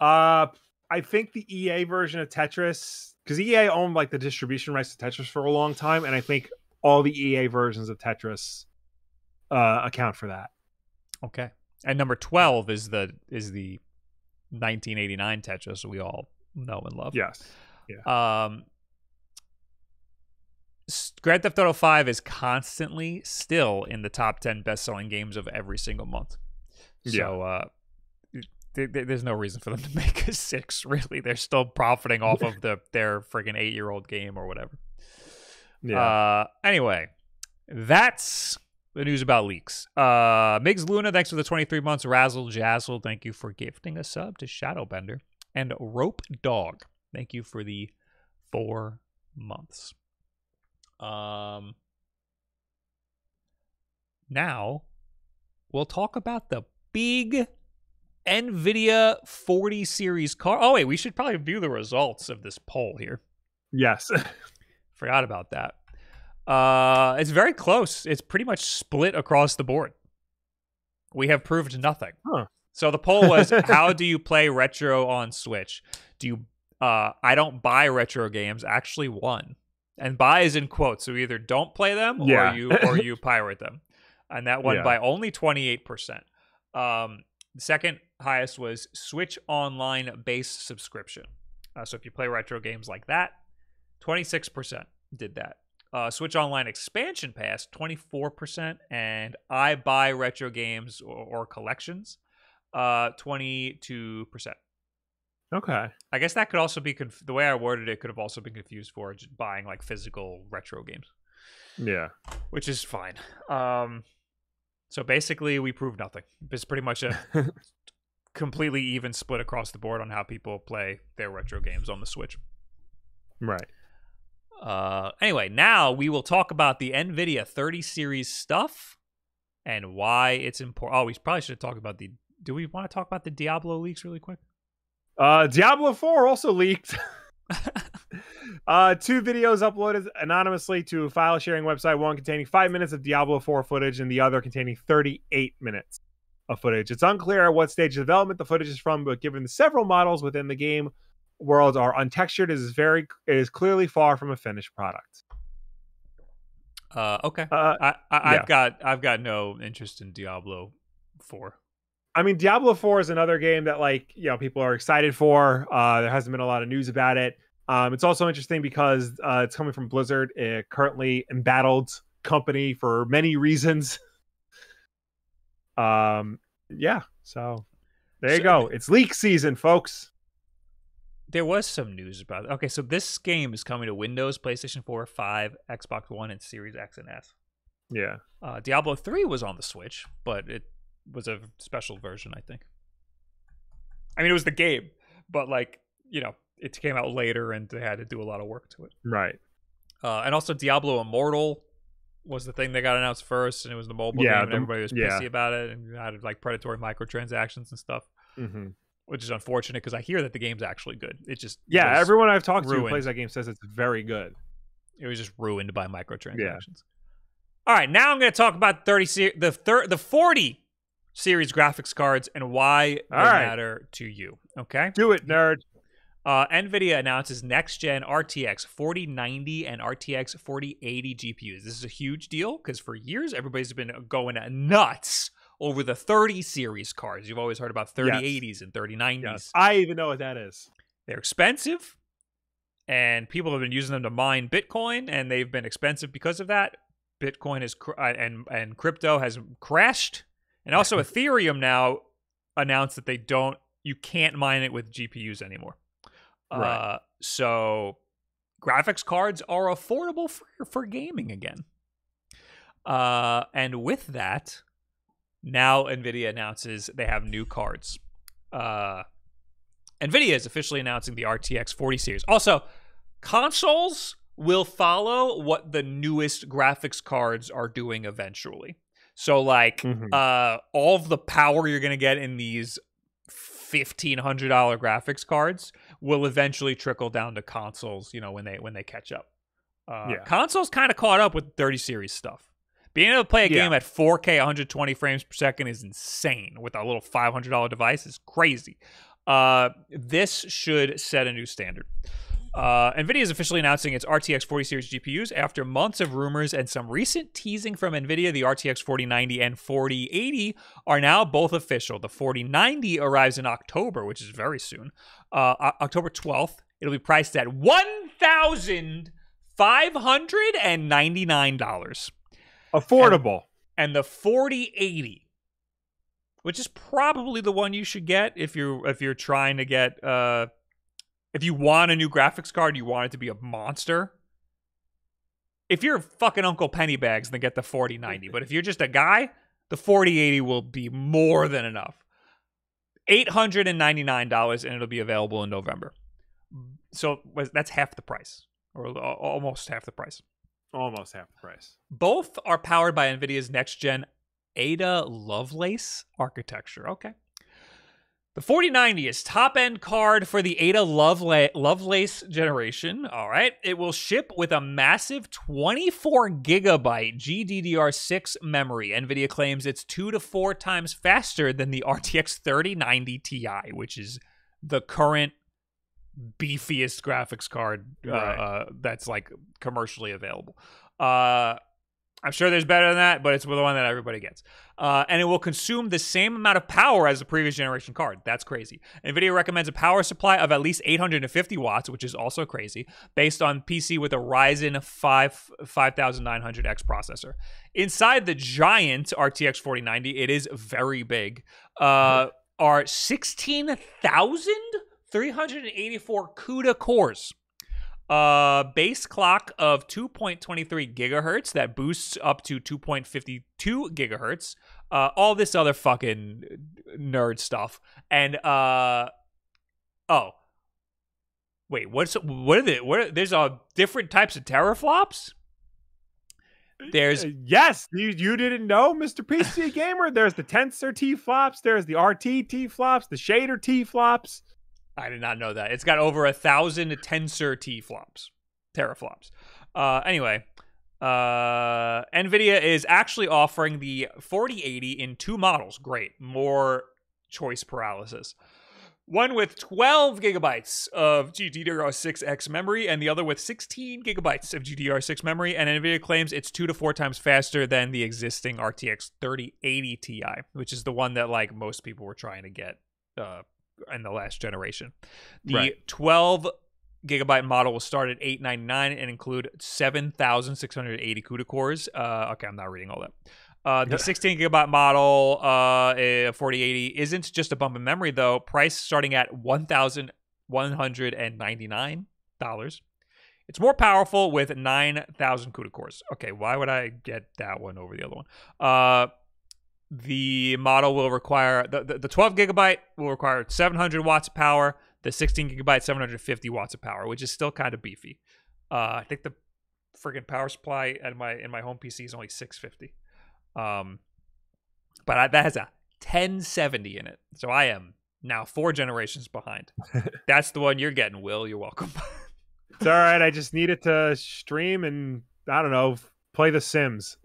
I think the EA version of Tetris, because EA owned, like, the distribution rights to Tetris for a long time, and I think all the EA versions of Tetris account for that. Okay. And number 12 is the 1989 Tetris we all know and love. Yes. Yeah. Grand Theft Auto 5 is constantly still in the top 10 best-selling games of every single month. Yeah. So there's no reason for them to make a 6, really. They're still profiting off of their friggin' 8-year-old game or whatever. Yeah. Anyway, that's the news about leaks. Migs Luna, thanks for the 23 months. Razzle Jazzle, thank you for gifting a sub to Shadowbender. And Rope Dog, thank you for the 4 months. Now we'll talk about the big NVIDIA 40 series card. Oh wait, we should probably view the results of this poll here. Yes. Forgot about that. It's very close. It's pretty much split across the board. We have proved nothing. Huh. So the poll was, how do you play retro on Switch? Do you, I don't buy retro games, actually won. And buy is in quotes, so either don't play them or yeah. you pirate them. And that won yeah. by only 28%. The second highest was Switch Online base subscription. So if you play retro games like that, 26% did that. Switch Online expansion pass, 24%, and I buy retro games or collections, 22%. Okay. I guess that could also be the way I worded it could have also been confused for just buying like physical retro games. Yeah. Which is fine. So basically, we proved nothing. It's pretty much a completely even split across the board on how people play their retro games on the Switch. Right. Anyway, now we will talk about the NVIDIA 30 series stuff and why it's important. Oh, we probably should talk about the... Do we want to talk about the Diablo leaks really quick? Diablo 4 also leaked. 2 videos uploaded anonymously to a file sharing website, one containing 5 minutes of Diablo 4 footage and the other containing 38 minutes of footage. It's unclear at what stage of development the footage is from, but given the several models within the game worlds are untextured, it is clearly far from a finished product. Okay. I've got no interest in Diablo 4. I mean, Diablo 4 is another game that, like, you know, people are excited for. There hasn't been a lot of news about it. It's also interesting because it's coming from Blizzard, a currently embattled company for many reasons. Yeah, so there you go. It's leak season, folks. There was some news about it. Okay, so this game is coming to Windows, PlayStation 4, 5, Xbox One, and Series X and S. Yeah. Diablo 3 was on the Switch, but it was a special version, I think. I mean, it was the game, but, like, you know, it came out later and they had to do a lot of work to it. Right. And also Diablo Immortal was the thing that got announced first, and it was the mobile game, and everybody was pissy about it and had, like, predatory microtransactions and stuff. Mm-hmm. Which is unfortunate because I hear that the game's actually good. It just... Yeah, everyone I've talked to who plays that game says it's very good. It was just ruined by microtransactions. Yeah. All right, now I'm going to talk about the 40 series graphics cards and why they matter to you. Okay? Do it, nerd. NVIDIA announces next-gen RTX 4090 and RTX 4080 GPUs. This is a huge deal because for years, everybody's been going nuts over the 30 series cards. You've always heard about 3080s and 3090s. Yes. I even know what that is. They're expensive, and people have been using them to mine Bitcoin, and they've been expensive because of that. Bitcoin is and crypto has crashed. And also Ethereum now announced that you can't mine it with GPUs anymore. Right. So graphics cards are affordable for gaming again. And with that, now NVIDIA announces they have new cards. NVIDIA is officially announcing the RTX 40 series. Also, consoles will follow what the newest graphics cards are doing eventually. So, like, all of the power you're going to get in these $1,500 graphics cards will eventually trickle down to consoles, you know, when they catch up. Consoles kind of caught up with 30 series stuff. Being able to play a game at 4K, 120 frames per second is insane. With a little $500 device, it's crazy. This should set a new standard. NVIDIA is officially announcing its RTX 40 series GPUs after months of rumors and some recent teasing from NVIDIA. The RTX 4090 and 4080 are now both official. The 4090 arrives in October, which is very soon, October 12th. It'll be priced at $1,599. Affordable. And the 4080, which is probably the one you should get if you're trying to get... if you want a new graphics card, you want it to be a monster. If you're fucking Uncle Pennybags, then get the 4090. But if you're just a guy, the 4080 will be more than enough. $899, and it'll be available in November. So that's half the price, or almost half the price. Almost half the price. Both are powered by NVIDIA's next-gen Ada Lovelace architecture. Okay. The 4090 is top-end card for the Ada Lovelace generation. All right. It will ship with a massive 24-gigabyte GDDR6 memory. NVIDIA claims it's 2 to 4 times faster than the RTX 3090 Ti, which is the current beefiest graphics card that's like commercially available. I'm sure there's better than that, but it's the one that everybody gets. And it will consume the same amount of power as the previous generation card. That's crazy. NVIDIA recommends a power supply of at least 850 watts, which is also crazy, based on PC with a Ryzen 5900X processor. Inside the giant RTX 4090, it is very big, are 16,384 CUDA cores. Base clock of 2.23 gigahertz that boosts up to 2.52 gigahertz. All this other fucking nerd stuff. And there's different types of teraflops. There's yes, you didn't know, Mr. PC Gamer. There's the tensor T flops. There's the RT T flops. The shader T flops. I did not know that. It's got over 1,000 tensor teraflops. Anyway, NVIDIA is actually offering the 4080 in 2 models. Great. More choice paralysis. One with 12 gigabytes of GDDR6X memory and the other with 16 gigabytes of GDDR6 memory. And NVIDIA claims it's 2 to 4 times faster than the existing RTX 3080 Ti, which is the one that like most people were trying to get in the last generation. The 12 gigabyte model will start at $899 and include 7,680 CUDA cores. Okay, I'm not reading all that. The 16 gigabyte model 4080 isn't just a bump in memory, though. Price starting at $1,199. It's more powerful with 9,000 CUDA cores. Okay, why would I get that one over the other one? The model will require, the 12 gigabyte will require 700 watts of power, the 16 gigabyte 750 watts of power, which is still kind of beefy. I think the friggin' power supply at in my home PC is only 650. But that has a 1070 in it. So I am now 4 generations behind. That's the one you're getting, Will. You're welcome. It's all right. I just need it to stream and, I don't know, play The Sims.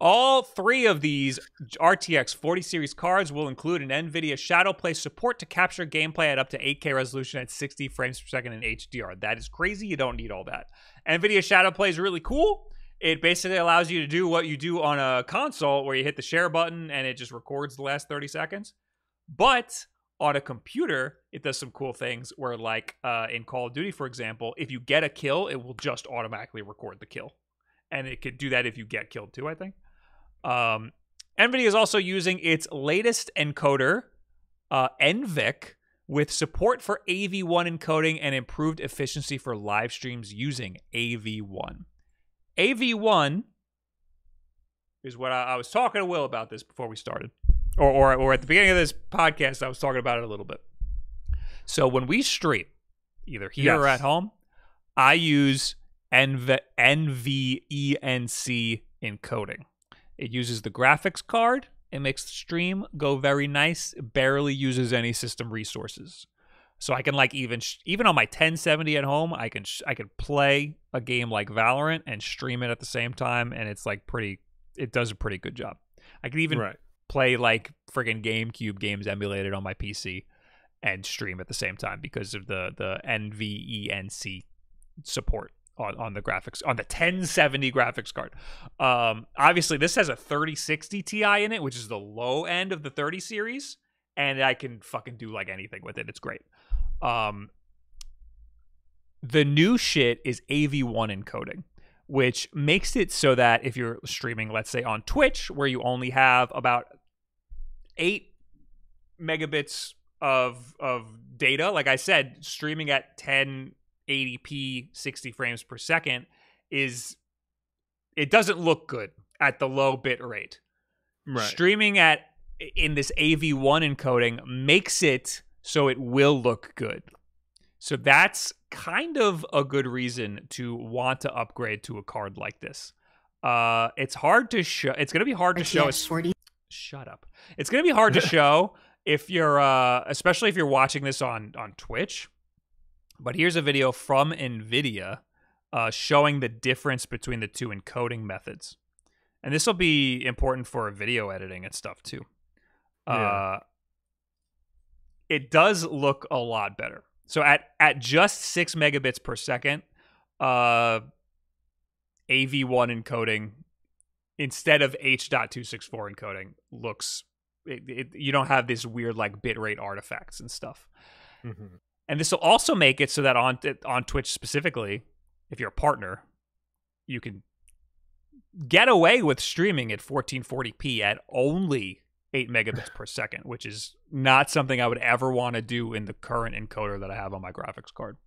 All 3 of these RTX 40 series cards will include an NVIDIA Shadow Play support to capture gameplay at up to 8K resolution at 60 frames per second in HDR. That is crazy. You don't need all that. NVIDIA Shadow Play is really cool. It basically allows you to do what you do on a console where you hit the share button and it just records the last 30 seconds. But on a computer, it does some cool things where, like in Call of Duty, for example, if you get a kill, it will just automatically record the kill. And it could do that if you get killed too, I think. NVIDIA is also using its latest encoder, NVIC, with support for AV1 encoding and improved efficiency for live streams using AV1. AV1 is what I was talking to Will about this before we started. Or at the beginning of this podcast, I was talking about it a little bit. So when we stream, either here or at home, I use... NVENC encoding. It uses the graphics card. It makes the stream go very nice. It barely uses any system resources. So I can like even on my 1070 at home, I can play a game like Valorant and stream it at the same time, and it's like pretty. It does a pretty good job. I could even play like friggin' GameCube games emulated on my PC, and stream at the same time because of the NVENC support on the graphics, on the 1070 graphics card. Obviously, this has a 3060 Ti in it, which is the low end of the 30 series, and I can fucking do like anything with it. It's great. The new shit is AV1 encoding, which makes it so that if you're streaming, let's say on Twitch, where you only have about 8 megabits of data, like I said, streaming at 1080p 60 frames per second is, it doesn't look good at the low bit rate. Right. Streaming at in this AV1 encoding makes it so it will look good. So that's kind of a good reason to want to upgrade to a card like this. It's hard to show. It's going to be hard to show. Shut up. It's going to be hard to show if you're, especially if you're watching this on Twitch. But here's a video from NVIDIA showing the difference between the two encoding methods. And this will be important for video editing and stuff too. Yeah. It does look a lot better. So at just 6 megabits per second, AV1 encoding instead of H.264 encoding looks, you don't have this weird like bitrate artifacts and stuff. Mm-hmm. And this will also make it so that on Twitch specifically, if you're a partner, you can get away with streaming at 1440p at only 8 megabits per second, which is not something I would ever want to do in the current encoder that I have on my graphics card.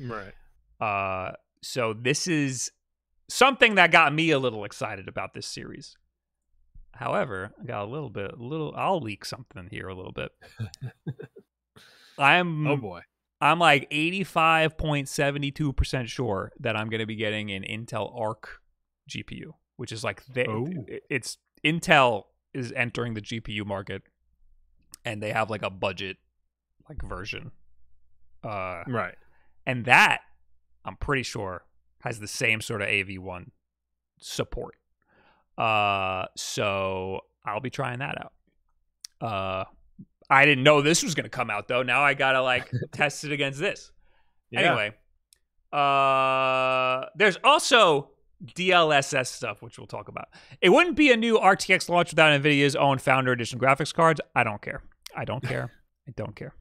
Right. So this is something that got me a little excited about this series. However, I got I'll leak something here a little bit. Oh boy. I'm like 85.72% sure that I'm going to be getting an Intel Arc GPU, which is like it's Intel is entering the GPU market, and they have like a budget like version, right? And that I'm pretty sure has the same sort of AV1 support. So I'll be trying that out. I didn't know this was gonna come out though. Now I gotta like test it against this. Yeah. Anyway, there's also DLSS stuff, which we'll talk about. It wouldn't be a new RTX launch without NVIDIA's own Founder Edition graphics cards. I don't care. I don't care. I don't care.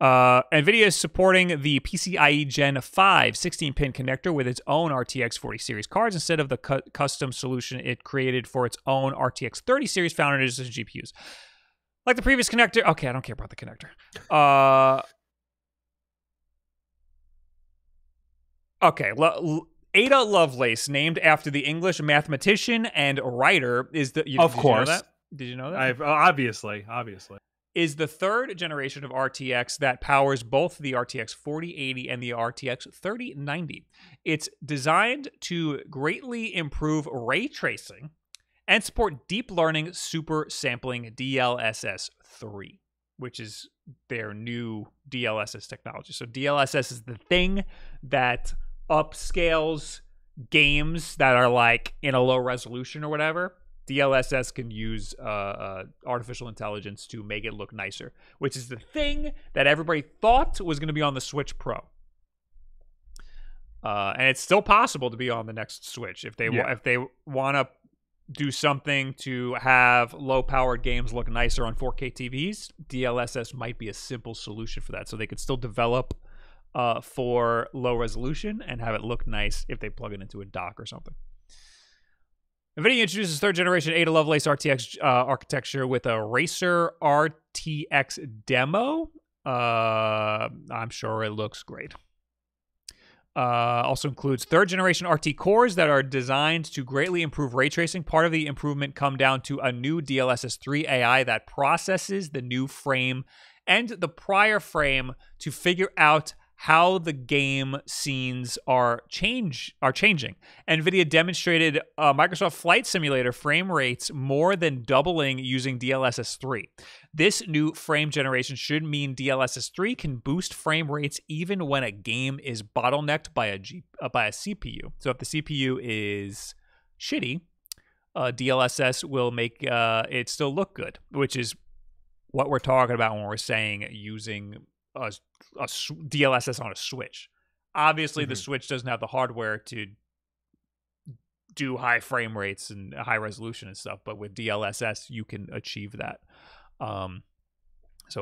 NVIDIA is supporting the PCIe Gen 5 16-pin connector with its own RTX 40 series cards instead of the custom solution it created for its own RTX 30 series Founder Edition GPUs. Like the previous connector. Okay, I don't care about the connector. Okay, Ada Lovelace, named after the English mathematician and writer, is the... Did you know that? Obviously. Is the third generation of RTX that powers both the RTX 4080 and the RTX 3090. It's designed to greatly improve ray tracing and support deep learning super sampling DLSS 3, which is their new DLSS technology. So DLSS is the thing that upscales games that are like in a low resolution or whatever. DLSS can use artificial intelligence to make it look nicer, which is the thing that everybody thought was going to be on the Switch Pro. And it's still possible to be on the next Switch if they want to do something to have low-powered games look nicer on 4K TVs. DLSS might be a simple solution for that, so they could still develop for low resolution and have it look nice if they plug it into a dock or something. NVIDIA introduces third generation Ada Lovelace RTX architecture with a Racer RTX demo. I'm sure it looks great. Also includes third generation RT cores that are designed to greatly improve ray tracing. Part of the improvement come down to a new DLSS 3 AI that processes the new frame and the prior frame to figure out how the game scenes are changing. NVIDIA demonstrated Microsoft Flight Simulator frame rates more than doubling using DLSS 3. This new frame generation should mean DLSS 3 can boost frame rates even when a game is bottlenecked by a CPU. So if the CPU is shitty, DLSS will make it still look good, which is what we're talking about when we're saying using a DLSS on a Switch. Obviously, the Switch doesn't have the hardware to do high frame rates and high resolution and stuff, but with DLSS, you can achieve that. So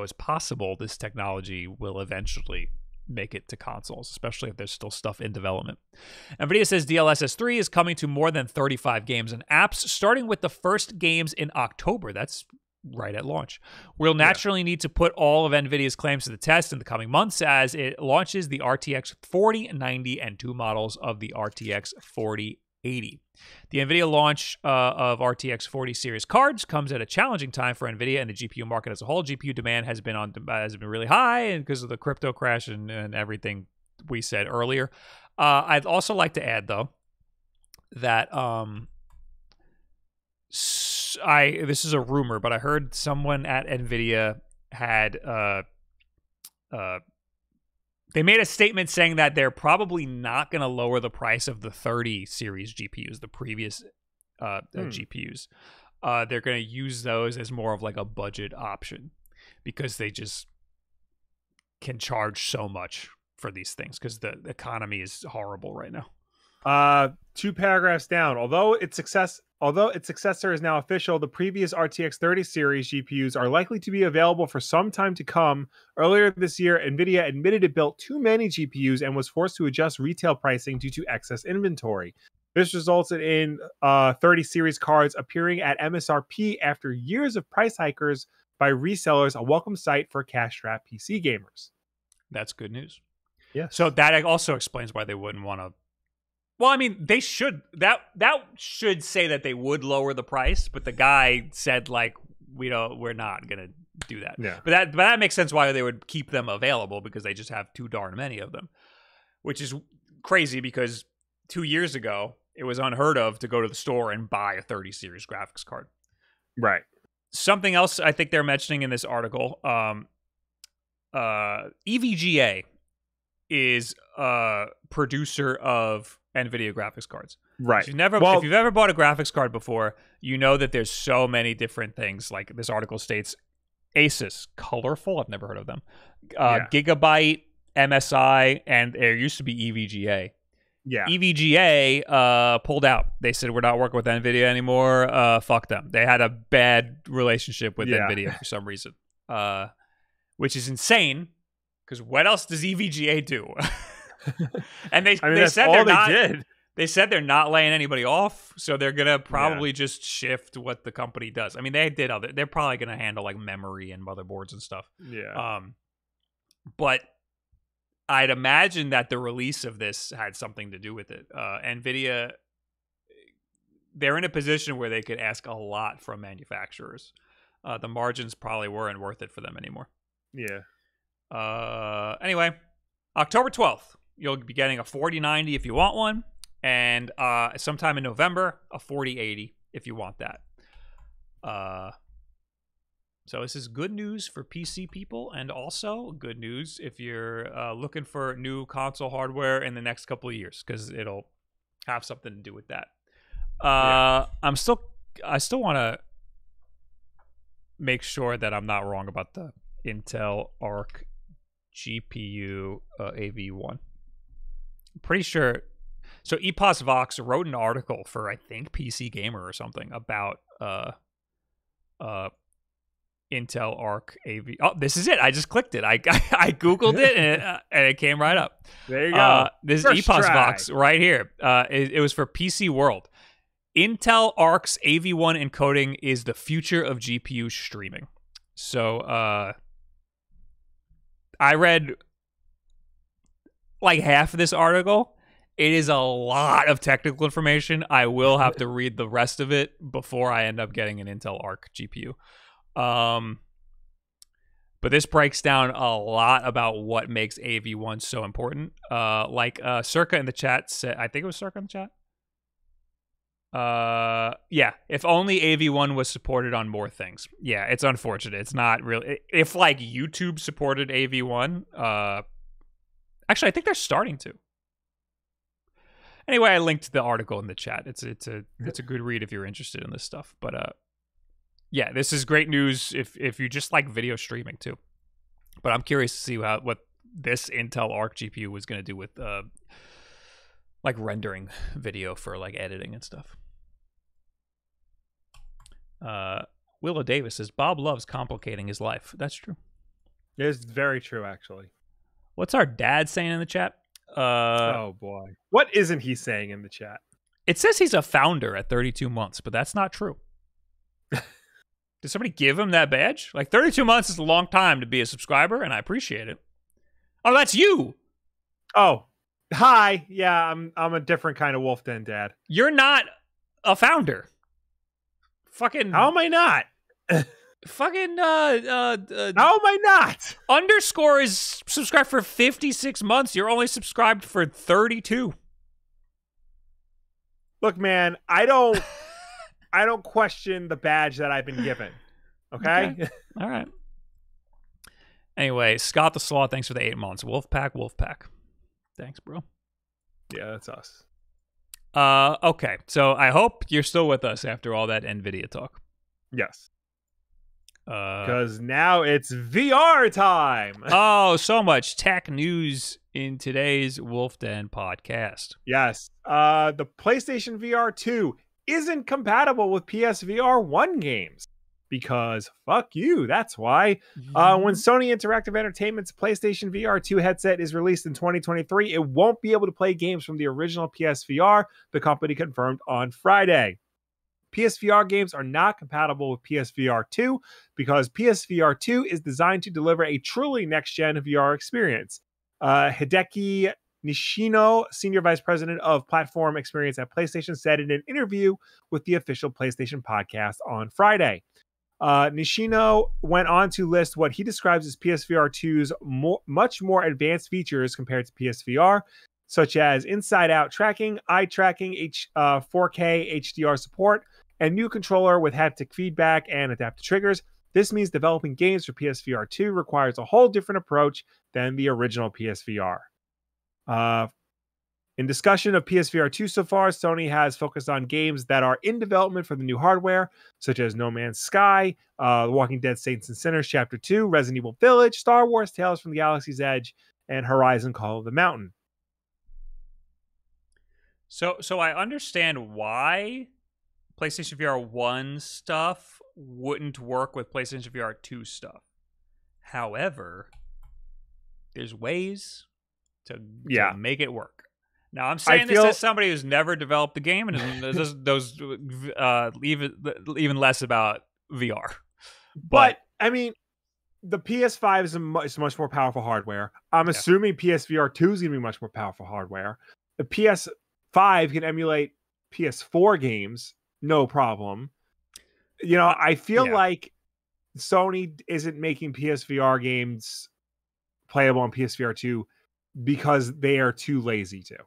it's possible this technology will eventually make it to consoles, especially if there's still stuff in development. NVIDIA says DLSS 3 is coming to more than 35 games and apps, starting with the first games in October. That's right at launch. We'll naturally need to put all of NVIDIA's claims to the test in the coming months as it launches the RTX 4090 and two models of the RTX 4080. The NVIDIA launch of RTX 40 series cards comes at a challenging time for NVIDIA and the GPU market as a whole. GPU demand has been really high, and because of the crypto crash and everything we said earlier. I'd also like to add, though, that this is a rumor, but I heard someone at NVIDIA had they made a statement saying that they're probably not going to lower the price of the 30 series GPUs, the previous GPUs. They're going to use those as more of like a budget option because they just can charge so much for these things because the economy is horrible right now. Two paragraphs down. Although its successor is now official, the previous RTX 30 series GPUs are likely to be available for some time to come. Earlier this year, NVIDIA admitted it built too many GPUs and was forced to adjust retail pricing due to excess inventory. This resulted in 30 series cards appearing at MSRP after years of price hikers by resellers, a welcome sight for cash-strapped PC gamers. That's good news. Yeah. So that also explains why they wouldn't want to... Well, I mean, they should, that should say that they would lower the price, but the guy said, like, we're not going to do that. Yeah. But that makes sense why they would keep them available, because they just have too darn many of them, which is crazy because 2 years ago, it was unheard of to go to the store and buy a 30 series graphics card. Right. Something else I think they're mentioning in this article, EVGA is a producer of NVIDIA graphics cards. Right. If you've ever bought a graphics card before, you know that there's so many different things. Like this article states, Asus, Colorful, I've never heard of them, Gigabyte, MSI, and there used to be EVGA. Yeah. EVGA pulled out. They said, we're not working with NVIDIA anymore. Fuck them. They had a bad relationship with NVIDIA for some reason, which is insane because what else does EVGA do? And they said they're not laying anybody off, so they're gonna probably just shift what the company does. I mean, they're probably gonna handle like memory and motherboards and stuff. Yeah. But I'd imagine that the release of this had something to do with it. NVIDIA, they're in a position where they could ask a lot from manufacturers. The margins probably weren't worth it for them anymore. Yeah. Anyway, October 12th. You'll be getting a 4090 if you want one, and sometime in November, a 4080 if you want that. So this is good news for PC people, and also good news if you're looking for new console hardware in the next couple of years, because it'll have something to do with that. I still want to make sure that I'm not wrong about the Intel Arc GPU AV1. I'm pretty sure. So EPOS Vox wrote an article for, I think, PC Gamer or something about Intel Arc AV. Oh, this is it. I just clicked it. I Googled it and it came right up. There you go. This first is EPOS Vox right here. It was for PC World. Intel Arc's AV1 encoding is the future of GPU streaming. So I read like half of this article. It is a lot of technical information. I will have to read the rest of it before I end up getting an Intel Arc GPU. But this breaks down a lot about what makes AV1 so important. Circa in the chat said, I think it was Circa in the chat. Yeah, if only AV1 was supported on more things. Yeah, it's unfortunate. It's not really. If like YouTube supported AV1, actually I think they're starting to. Anyway, I linked the article in the chat. It's a good read if you're interested in this stuff. But yeah, this is great news if you just like video streaming too. But I'm curious to see what this Intel Arc GPU was going to do with like rendering video for like editing and stuff. Willow Davis says, Bob loves complicating his life. That's true. It is very true, actually. What's our dad saying in the chat? Oh, boy. What isn't he saying in the chat? It says he's a founder at 32 months, but that's not true. Did somebody give him that badge? Like, 32 months is a long time to be a subscriber, and I appreciate it. Oh, that's you! Oh. Hi. Yeah, I'm a different kind of wolf than dad. You're not a founder. Fucking... How am I not? Fucking, How am I not? Underscore is subscribed for 56 months. You're only subscribed for 32. Look, man, I don't question the badge that I've been given. Okay? Okay. All right. Anyway, Scott the Slaw, thanks for the 8 months. Wolfpack. Thanks, bro. Yeah, that's us. Okay, so I hope you're still with us after all that NVIDIA talk. Yes. Because now it's VR time. Oh, so much tech news in today's Wolf Den podcast. Yes. The PlayStation VR 2 isn't compatible with PSVR 1 games because fuck you. That's why. When Sony Interactive Entertainment's PlayStation VR 2 headset is released in 2023, it won't be able to play games from the original PSVR, the company confirmed on Friday. PSVR games are not compatible with PSVR 2 because PSVR 2 is designed to deliver a truly next-gen VR experience. Hideki Nishino, Senior Vice President of Platform Experience at PlayStation, said in an interview with the official PlayStation podcast on Friday. Nishino went on to list what he describes as PSVR 2's much more advanced features compared to PSVR, such as inside-out tracking, eye tracking, 4K HDR support, and new controller with haptic feedback and adaptive triggers. This means developing games for PSVR 2 requires a whole different approach than the original PSVR. In discussion of PSVR 2 so far, Sony has focused on games that are in development for the new hardware, such as No Man's Sky, The Walking Dead Saints and Sinners Chapter 2, Resident Evil Village, Star Wars Tales from the Galaxy's Edge, and Horizon Call of the Mountain. So I understand why PlayStation VR 1 stuff wouldn't work with PlayStation VR 2 stuff. However, there's ways to make it work. Now, I'm saying this as somebody who's never developed the game and those even less about VR. But I mean, the PS5 is much more powerful hardware. I'm assuming PSVR 2 is going to be much more powerful hardware. The PS5 can emulate PS4 games, no problem. You know, I feel like Sony isn't making PSVR games playable on PSVR 2 because they are too lazy to.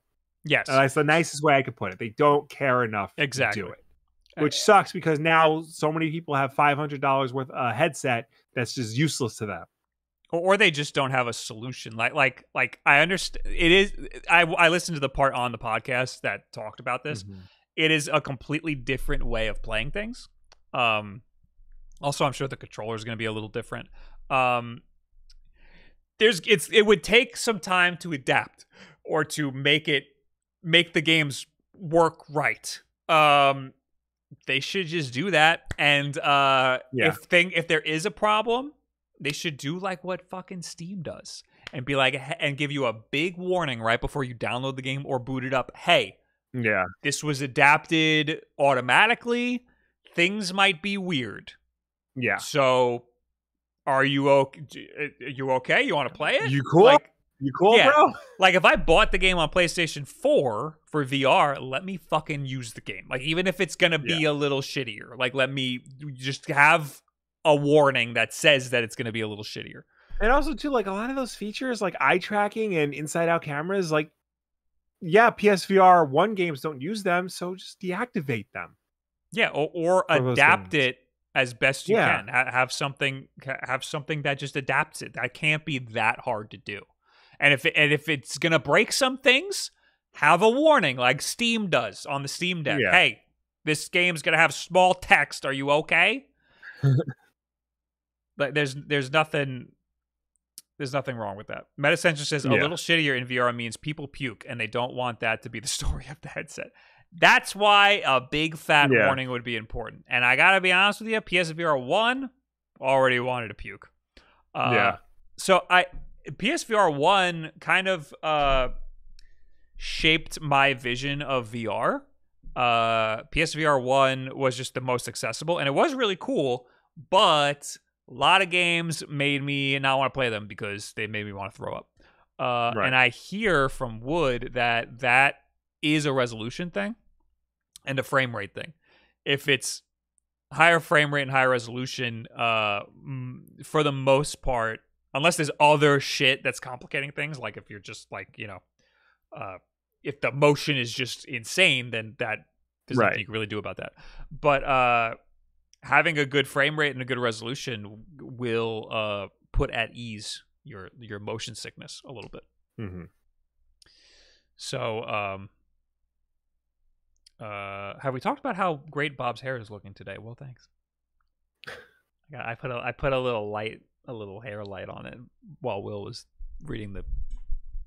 Yes. And that's the nicest way I could put it. They don't care enough to do it. Which sucks because now so many people have $500 worth a headset that's just useless to them. Or they just don't have a solution. Like I understand it is. I listened to the part on the podcast that talked about this. Mm-hmm. It is a completely different way of playing things. Also, I'm sure the controller is going to be a little different. It would take some time to adapt or to make the games work right. They should just do that. And if there is a problem, they should do like what fucking Steam does and be like, and give you a big warning right before you download the game or boot it up. Hey, this was adapted automatically. Things might be weird. Yeah. So are you okay? You want to play it? You cool? Like, you cool, bro? Like if I bought the game on PlayStation 4 for VR, let me fucking use the game. Like even if it's going to be a little shittier, like let me just have a warning that says that it's going to be a little shittier. And also too, like a lot of those features like eye tracking and inside out cameras, like PSVR 1 games don't use them, so just deactivate them. Yeah, or adapt it as best you can. Have something that just adapts it. That can't be that hard to do. And if it's going to break some things, have a warning like Steam does on the Steam Deck. Yeah. Hey, this game's going to have small text. Are you okay? Like there's nothing There's nothing wrong with that. MetaCentral says, a little shittier in VR means people puke, and they don't want that to be the story of the headset. That's why a big fat warning would be important. And I gotta be honest with you, PSVR 1 already wanted to puke. So PSVR 1 kind of shaped my vision of VR. PSVR 1 was just the most accessible, and it was really cool, but a lot of games made me not want to play them because they made me want to throw up. And I hear from Wood that that is a resolution thing and a frame rate thing. If it's higher frame rate and higher resolution, for the most part, unless there's other shit that's complicating things, like if you're just like, you know, if the motion is just insane, then that there's nothing you can really do about that. But having a good frame rate and a good resolution will put at ease your motion sickness a little bit. So, have we talked about how great Bob's hair is looking today? Well, thanks. I put a little light, a little hair light on it while Will was reading the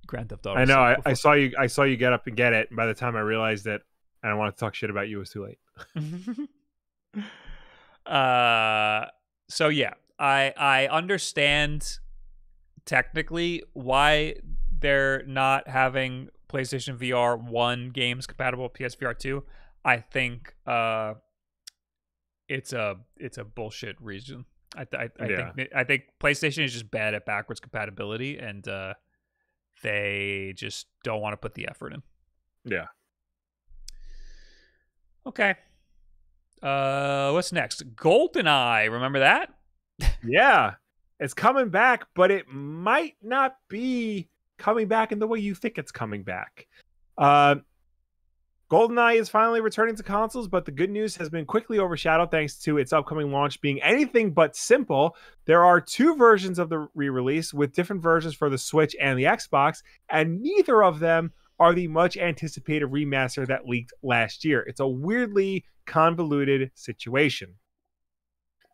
Grand Theft Auto. I know. I saw you. I saw you get up and get it. By the time I realized that I don't want to talk shit about you, it was too late. So yeah, I understand technically why they're not having PlayStation VR 1 games compatible with PSVR 2. I think it's a bullshit reason. I think PlayStation is just bad at backwards compatibility, and they just don't want to put the effort in. Yeah. Okay. What's next? GoldenEye, remember that? Yeah, it's coming back, but it might not be coming back in the way you think it's coming back. GoldenEye is finally returning to consoles, but the good news has been quickly overshadowed thanks to its upcoming launch being anything but simple. There are two versions of the re-release, with different versions for the Switch and the Xbox, and neither of them are the much anticipated remaster that leaked last year. It's a weirdly convoluted situation.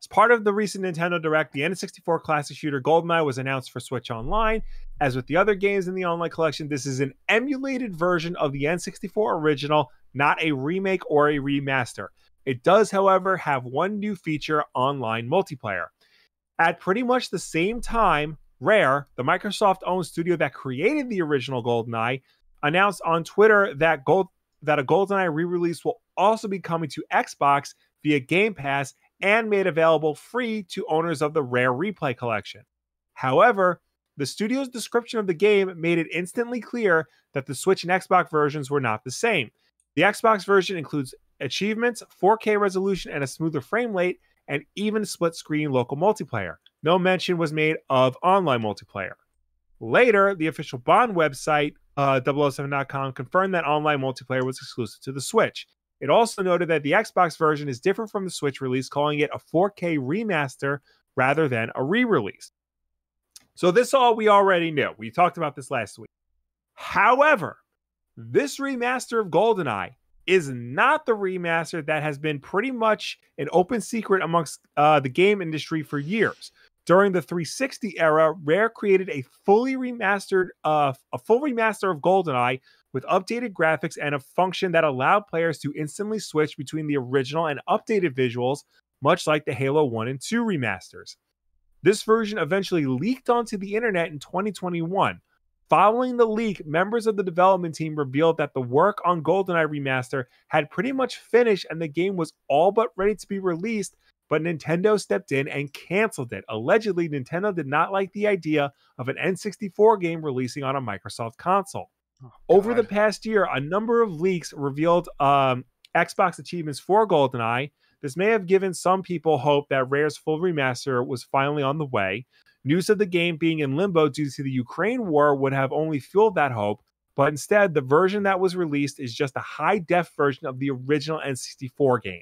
As part of the recent Nintendo Direct, the N64 classic shooter GoldenEye was announced for Switch Online. As with the other games in the online collection, this is an emulated version of the N64 original, not a remake or a remaster. It does, however, have one new feature: online multiplayer. At pretty much the same time, Rare, the Microsoft-owned studio that created the original GoldenEye, announced on Twitter that a GoldenEye re-release will also be coming to Xbox via Game Pass and made available free to owners of the Rare Replay Collection. However, the studio's description of the game made it instantly clear that the Switch and Xbox versions were not the same. The Xbox version includes achievements, 4K resolution, and a smoother frame rate, and even split-screen local multiplayer. No mention was made of online multiplayer. Later, the official Bond website, 007.com, confirmed that online multiplayer was exclusive to the Switch. It also noted that the Xbox version is different from the Switch release, calling it a 4K remaster rather than a re-release. So this all we already knew. We talked about this last week. However, this remaster of GoldenEye is not the remaster that has been pretty much an open secret amongst the game industry for years. During the 360 era, Rare created a full remaster of GoldenEye with updated graphics and a function that allowed players to instantly switch between the original and updated visuals, much like the Halo 1 and 2 remasters. This version eventually leaked onto the internet in 2021. Following the leak, members of the development team revealed that the work on GoldenEye Remaster had pretty much finished and the game was all but ready to be released, but Nintendo stepped in and canceled it. Allegedly, Nintendo did not like the idea of an N64 game releasing on a Microsoft console. Oh, over the past year, a number of leaks revealed Xbox achievements for GoldenEye. This may have given some people hope that Rare's full remaster was finally on the way. News of the game being in limbo due to the Ukraine war would have only fueled that hope, but instead, the version that was released is just a high-def version of the original N64 game.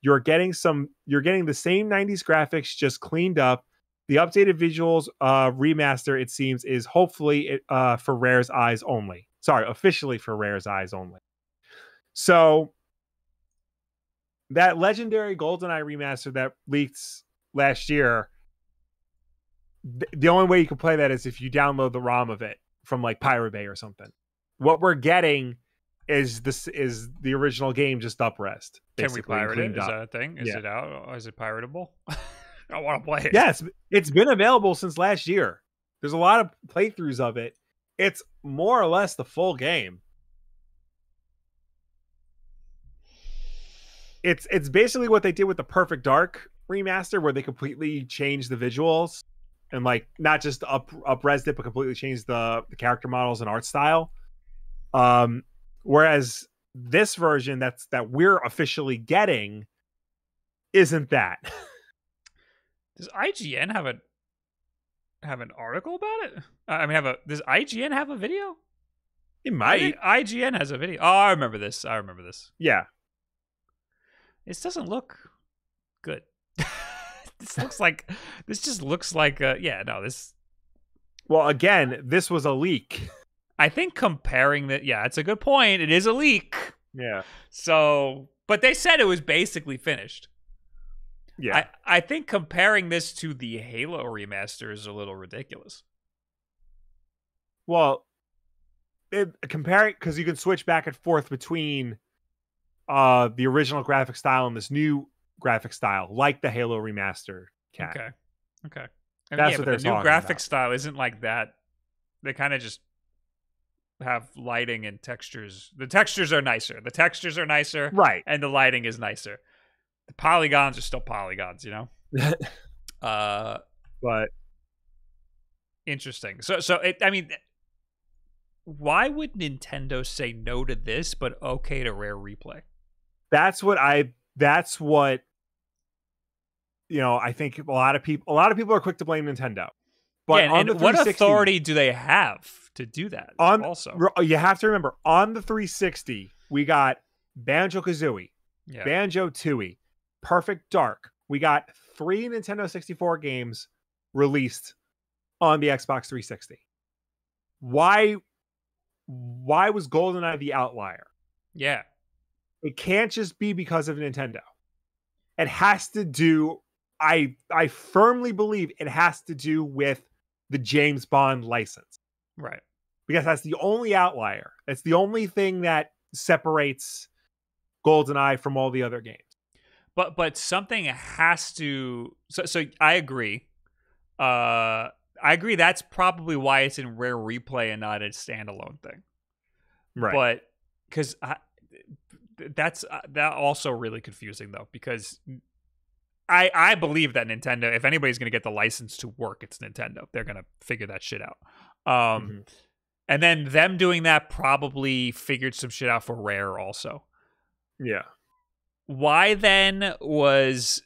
You're getting the same 90s graphics, just cleaned up. The updated visuals remaster, it seems, is hopefully for Rare's eyes only. Sorry, officially for Rare's eyes only. So that legendary GoldenEye remaster that leaked last year the only way you can play that is if you download the ROM of it from like Pirate Bay or something. What we're getting is this is the original game just uprest. Can we pirate it? Is that a thing? Is it out? Is it piratable? I want to play it. Yes, it's been available since last year. There's a lot of playthroughs of it. It's more or less the full game. It's basically what they did with the Perfect Dark remaster, where they completely changed the visuals and like not just up-resed it, but completely changed the character models and art style. Whereas this version that we're officially getting isn't that. Does IGN have an article about it? I mean, does IGN have a video? It might. IGN has a video. Oh, I remember this. Yeah. This doesn't look good. This Well, again, this was a leak. I think comparing that, yeah, it's a good point. It is a leak. Yeah. So, but they said it was basically finished. Yeah. I think comparing this to the Halo remaster is a little ridiculous. Well, comparing, because you can switch back and forth between the original graphic style and this new graphic style, like the Halo remaster. Cat. Okay. I mean, that's what they're talking about. The new graphic style isn't like that. They kind of just have lighting and textures. The textures are nicer. Right. And the lighting is nicer. The polygons are still polygons, you know? But interesting. So I mean, why would Nintendo say no to this but okay to Rare Replay? That's what, you know, I think a lot of people are quick to blame Nintendo. But yeah, and what authority do they have to do that? Also, you have to remember, on the 360, we got Banjo-Kazooie, Banjo-Tooie, Perfect Dark. We got 3 Nintendo 64 games released on the Xbox 360. Why was GoldenEye the outlier? Yeah. It can't just be because of Nintendo. It has to do, I firmly believe it has to do with the James Bond license. Right. Because that's the only outlier. That's the only thing that separates GoldenEye from all the other games. But something has to, so I agree. I agree that's probably why it's in Rare Replay and not a standalone thing. Right. But because that's also really confusing, though, because I believe that Nintendo, if anybody's going to get the license to work, it's Nintendo. They're going to figure that shit out. And then them doing that probably figured some shit out for Rare also. Yeah. Why then was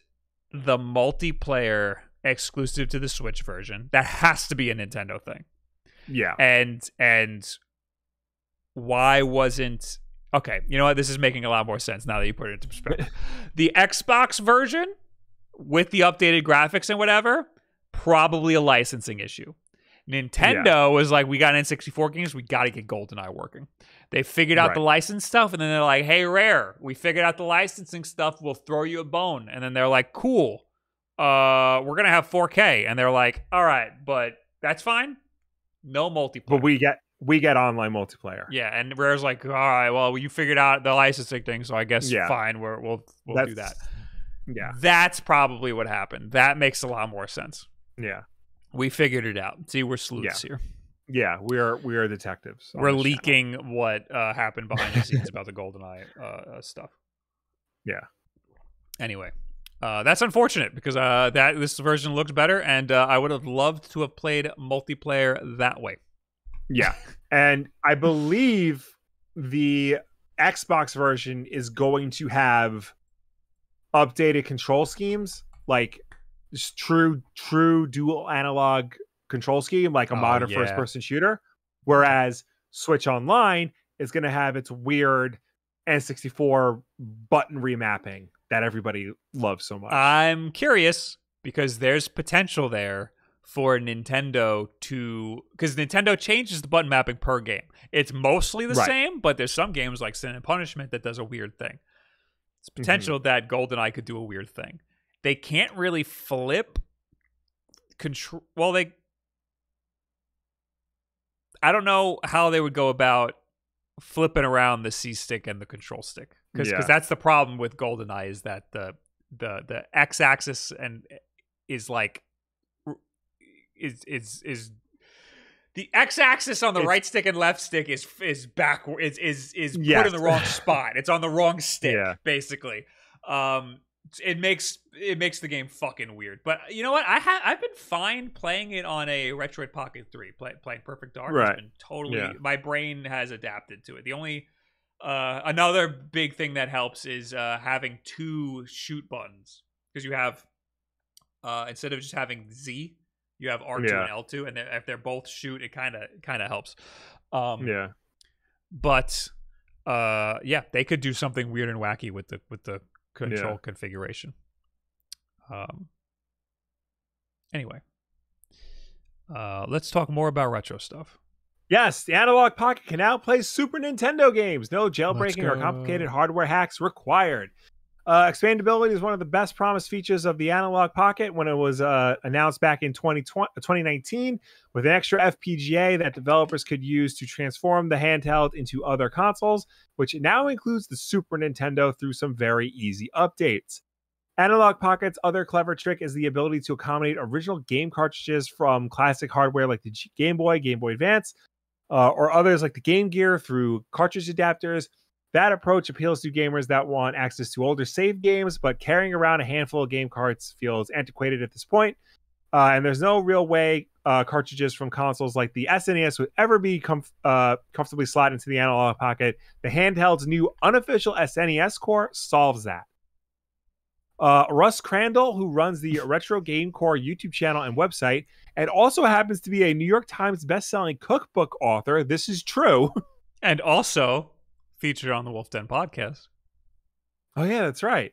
the multiplayer exclusive to the Switch version? That has to be a Nintendo thing. Yeah. And why wasn't... Okay, you know what? This is making a lot more sense now that you put it into perspective. The Xbox version, with the updated graphics and whatever, probably a licensing issue. Nintendo was like, we got N64 games, we got to get GoldenEye working. They figured out the license stuff, and then they're like, hey, Rare, we figured out the licensing stuff, we'll throw you a bone. And then they're like, cool, we're going to have 4K. And they're like, all right, but that's fine. No multiplayer. But we get online multiplayer. Yeah, and Rare's like, all right, well, you figured out the licensing thing, so I guess fine, we'll do that. Yeah. That's probably what happened. That makes a lot more sense. Yeah. We figured it out. See, we're sleuths here. Yeah, we are detectives. We're leaking what happened behind the scenes about the GoldenEye stuff. Yeah. Anyway, that's unfortunate because this version looked better, and I would have loved to have played multiplayer that way. Yeah, and I believe the Xbox version is going to have updated control schemes, like just true dual analog control scheme, like a modern first-person shooter, whereas Switch Online is going to have its weird N64 button remapping that everybody loves so much. I'm curious, because there's potential there for Nintendo to, because Nintendo changes the button mapping per game. It's mostly the same, but there's some games like Sin and Punishment that does a weird thing. It's potential that GoldenEye could do a weird thing. They can't really flip control. Well, I don't know how they would go about flipping around the C stick and the control stick, because that's the problem with GoldenEye, is that the X axis and is like is the X axis on the right stick and left stick is backward, is put in the wrong spot. It's on the wrong stick, basically. It makes the game fucking weird. But you know what? I've been fine playing it on a Retroid Pocket 3. Playing Perfect Dark has been totally my brain has adapted to it. The only another big thing that helps is having two shoot buttons, because you have instead of just having Z, you have R2 and L2, and if they're both shoot, it kind of helps. They could do something weird and wacky with the control configuration. Anyway, let's talk more about retro stuff. Yes, the Analog Pocket can now play Super Nintendo games. No jailbreaking or complicated hardware hacks required. Expandability is one of the best promised features of the Analog Pocket when it was announced back in 2019, with an extra FPGA that developers could use to transform the handheld into other consoles, which now includes the Super Nintendo through some very easy updates. Analog Pocket's other clever trick is the ability to accommodate original game cartridges from classic hardware like the Game Boy, Game Boy Advance, or others like the Game Gear through cartridge adapters. That approach appeals to gamers that want access to older save games, but carrying around a handful of game carts feels antiquated at this point. And there's no real way cartridges from consoles like the SNES would ever be comfortably slotted into the Analog Pocket. The handheld's new unofficial SNES core solves that. Russ Crandall, who runs the Retro Game Core YouTube channel and website, and also happens to be a New York Times bestselling cookbook author, this is true. And also featured on the Wolf Den podcast. Oh yeah, that's right.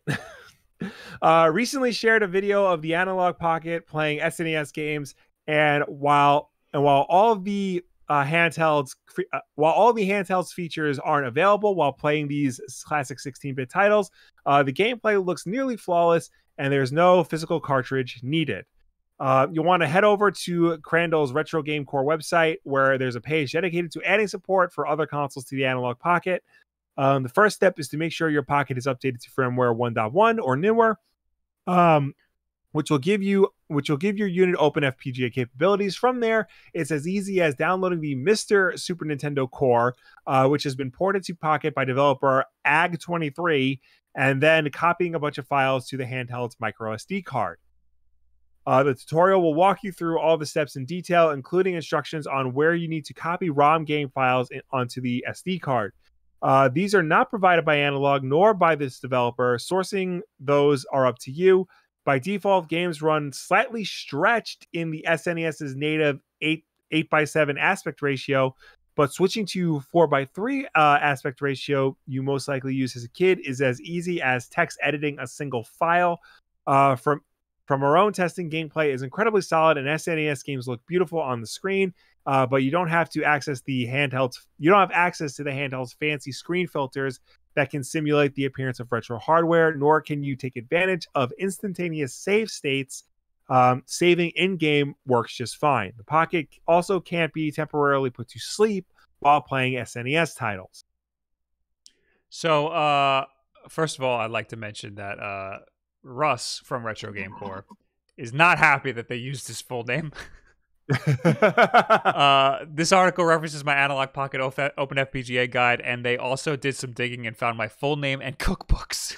Recently shared a video of the Analog Pocket playing SNES games, and while all the handhelds features aren't available while playing these classic 16-bit titles, the gameplay looks nearly flawless, and there's no physical cartridge needed. You'll want to head over to Crandall's Retro Game Core website, where there's a page dedicated to adding support for other consoles to the Analog Pocket. The first step is to make sure your Pocket is updated to firmware 1.1 or newer, which will give your unit open FPGA capabilities. From there, it's as easy as downloading the Mr. Super Nintendo Core, which has been ported to Pocket by developer AG23, and then copying a bunch of files to the handheld's microSD card. The tutorial will walk you through all the steps in detail, including instructions on where you need to copy ROM game files onto the SD card. These are not provided by Analog nor by this developer. Sourcing those are up to you. By default, games run slightly stretched in the SNES's native 8:7 aspect ratio, but switching to 4:3 aspect ratio you most likely used as a kid is as easy as text editing a single file. From our own testing, gameplay is incredibly solid, and SNES games look beautiful on the screen. But you don't have to access the handhelds. You don't have access to the handheld's fancy screen filters that can simulate the appearance of retro hardware. Nor can you take advantage of instantaneous save states. Saving in-game works just fine. The Pocket also can't be temporarily put to sleep while playing SNES titles. So, first of all, I'd like to mention that Russ from Retro Game Core is not happy that they used his full name. This article references my Analog Pocket Open FPGA guide, and they also did some digging and found my full name and cookbooks.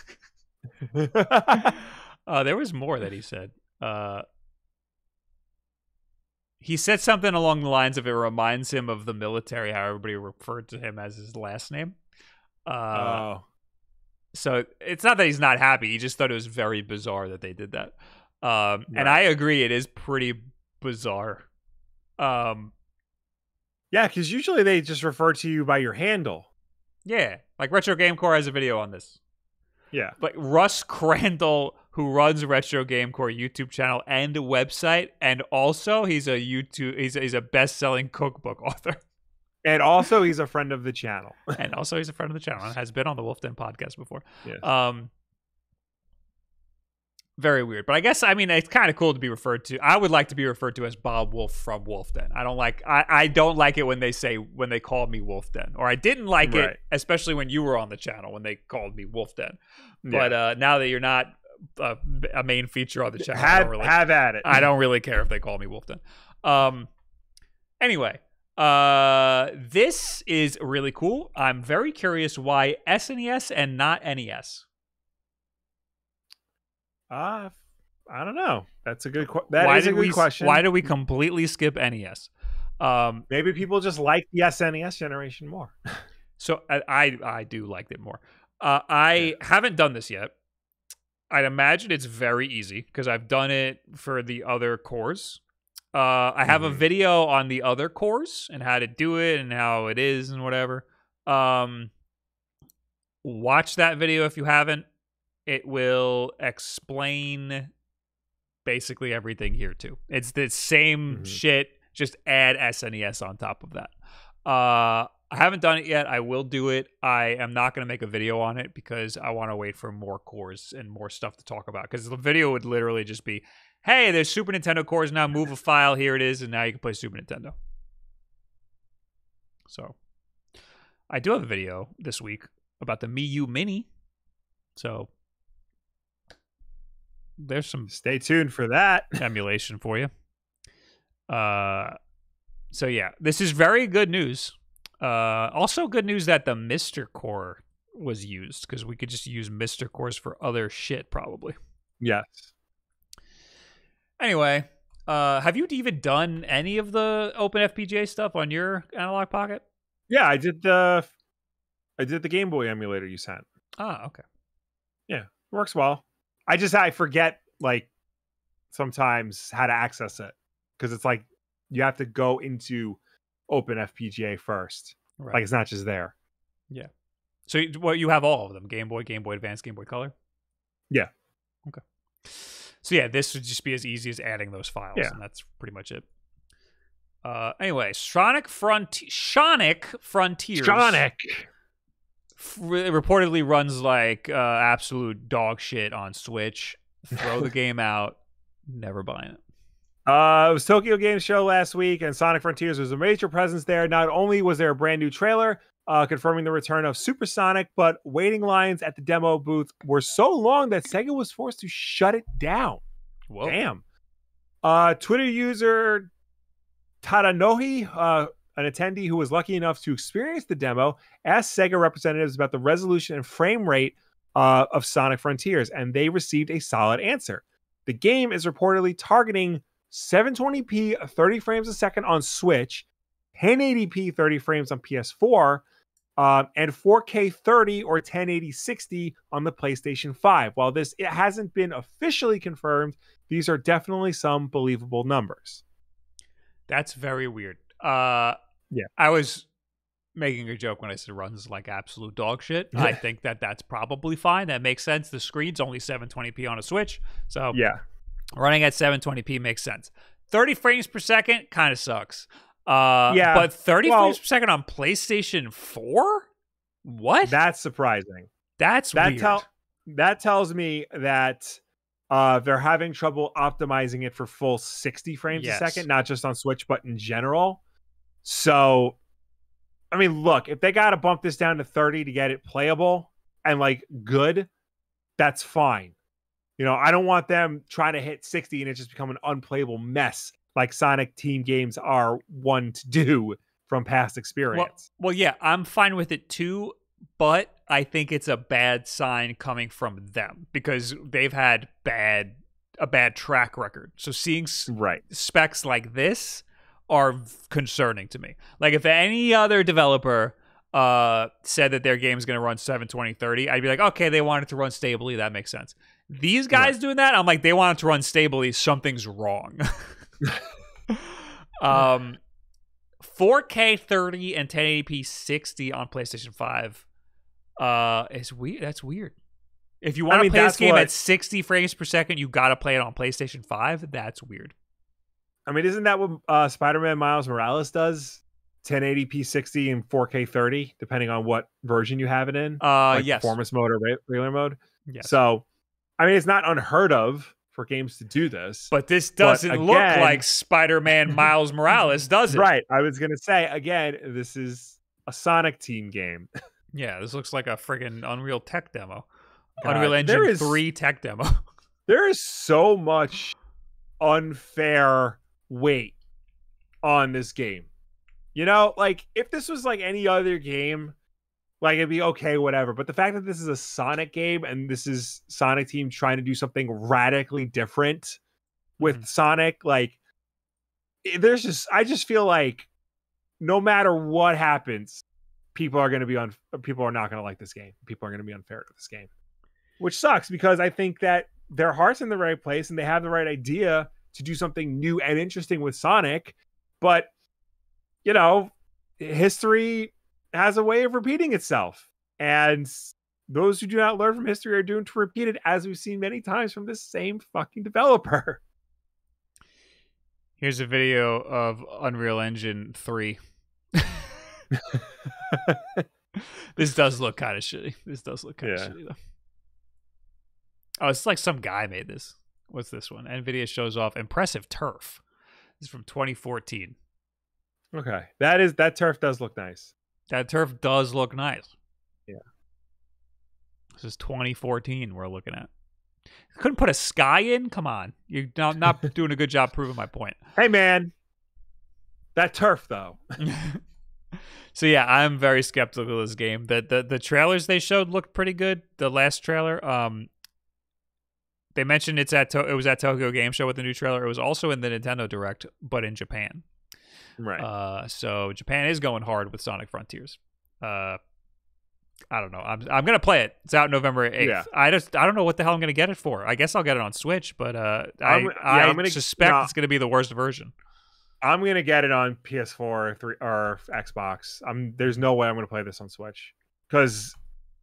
There was more that he said. He said something along the lines of, it reminds him of the military, how everybody referred to him as his last name. So it's not that he's not happy, he just thought it was very bizarre that they did that. And I agree, it is pretty bizarre. Yeah, because usually they just refer to you by your handle. Yeah, like Retro Game Core has a video on this. Yeah. But Russ Crandall, who runs Retro Game Core YouTube channel and website, and also he's a best-selling cookbook author. And also he's a friend of the channel. And has been on the Wolf Den podcast before. Yes. Very weird. But I guess, I mean, it's kind of cool to be referred to. I would like to be referred to as Bob Wolf from Wolf Den. I don't like it when they say, when they call me Wolf Den. Or I didn't like it, especially when you were on the channel, when they called me Wolf Den. But now that you're not a main feature on the channel, have at it. I don't really care if they call me Wolf Den. Anyway, this is really cool. I'm very curious why SNES and not NES. I don't know. That's a good question. That is a good question. Why do we completely skip NES? Maybe people just like the SNES generation more. So I do like it more. I haven't done this yet. I'd imagine it's very easy because I've done it for the other cores. I have a video on the other cores and how to do it and how it is and whatever. Watch that video if you haven't. It will explain basically everything here too. It's the same shit, just add SNES on top of that. I haven't done it yet. I will do it. I am not going to make a video on it because I want to wait for more cores and more stuff to talk about. Because the video would literally just be, hey, there's Super Nintendo cores now. Move a file. Here it is. And now you can play Super Nintendo. So I do have a video this week about the MiiU Mini. So there's some stay tuned for that emulation for you. So yeah, this is very good news. Also good news that the Mr. Core was used, because we could just use Mr. Cores for other shit probably. Yes. Anyway, have you even done any of the OpenFPGA stuff on your Analog Pocket? Yeah, I did the Game Boy emulator you sent. Ah, okay. Yeah, works well. I forget like sometimes how to access it, because it's like you have to go into OpenFPGA first. Right. Like it's not just there. Yeah. So you have all of them: Game Boy, Game Boy Advance, Game Boy Color. Yeah. Okay. So yeah, this would just be as easy as adding those files, and that's pretty much it. Anyway, Sonic Frontiers. Reportedly runs like absolute dog shit on Switch. Throw the game out. Never buying it. It was Tokyo Game Show last week, and Sonic Frontiers was a major presence there. Not only was there a brand new trailer confirming the return of Super Sonic, but waiting lines at the demo booth were so long that Sega was forced to shut it down. Whoa. Damn. Twitter user Tadanohi, an attendee who was lucky enough to experience the demo, asked Sega representatives about the resolution and frame rate of Sonic Frontiers, and they received a solid answer. The game is reportedly targeting 720p 30 frames a second on Switch, 1080p 30 frames on PS4, and 4K 30 or 1080-60 on the PlayStation 5. While it hasn't been officially confirmed, these are definitely some believable numbers. That's very weird. Yeah, I was making a joke when I said runs like absolute dog shit. I think that's probably fine. That makes sense. The screen's only 720p on a Switch, so yeah, running at 720p makes sense. 30 frames per second kind of sucks. Yeah, but 30 frames per second on PlayStation 4? What? That's surprising. That's weird. That tells me that they're having trouble optimizing it for full 60 frames a second, not just on Switch, but in general. So, I mean, look, if they got to bump this down to 30 to get it playable and, like, good, that's fine. You know, I don't want them trying to hit 60 and it just become an unplayable mess like Sonic Team games are one to do from past experience. Well, yeah, I'm fine with it too, but I think it's a bad sign coming from them because they've had a bad track record. So seeing specs like this are concerning to me. Like if any other developer said that their game is going to run 720-30, I'd be like, okay, they want it to run stably. That makes sense. These guys doing that, I'm like, they want it to run stably. Something's wrong. 4K 30 and 1080p 60 on PlayStation 5. It's weird. That's weird. If you want to play this game at 60 frames per second, you got to play it on PlayStation 5. That's weird. I mean, isn't that what Spider-Man Miles Morales does? 1080p 60 and 4K 30, depending on what version you have it in. Yes. Performance mode or regular mode. Yes. So I mean, it's not unheard of for games to do this. But this doesn't look like Spider-Man Miles Morales, does it? Right. I was going to say, again, this is a Sonic team game. Yeah, this looks like a friggin' Unreal Tech demo. Unreal Engine 3 tech demo. There is so much unfair weight on this game. You know, like, if this was like any other game, like, it'd be okay, whatever. But the fact that this is a Sonic game and this is Sonic Team trying to do something radically different with Sonic, like, there's just, I just feel like no matter what happens, people are going to be on, people are not going to like this game. People are going to be unfair to this game, which sucks, because I think that their heart's in the right place and they have the right idea to do something new and interesting with Sonic. But, you know, history has a way of repeating itself, and those who do not learn from history are doomed to repeat it, as we've seen many times from this same fucking developer. Here's a video of Unreal Engine 3. This does look kind of shitty. This does look kind of shitty, though. Oh, it's like some guy made this. What's this one? NVIDIA shows off impressive turf. This is from 2014. Okay. That turf does look nice. That turf does look nice. Yeah. This is 2014 we're looking at. Couldn't put a sky in? Come on. You're not doing a good job proving my point. Hey, man. That turf, though. So yeah, I'm very skeptical of this game. The trailers they showed looked pretty good. The last trailer, they mentioned it was at Tokyo Game Show with the new trailer. It was also in the Nintendo Direct, but in Japan. Right. So Japan is going hard with Sonic Frontiers. I don't know. I'm gonna play it. It's out November 8th. Yeah. I don't know what the hell I'm gonna get it for. I guess I'll get it on Switch, but I suspect it's gonna be the worst version. I'm going to get it on PS4 or Xbox. There's no way I'm going to play this on Switch, because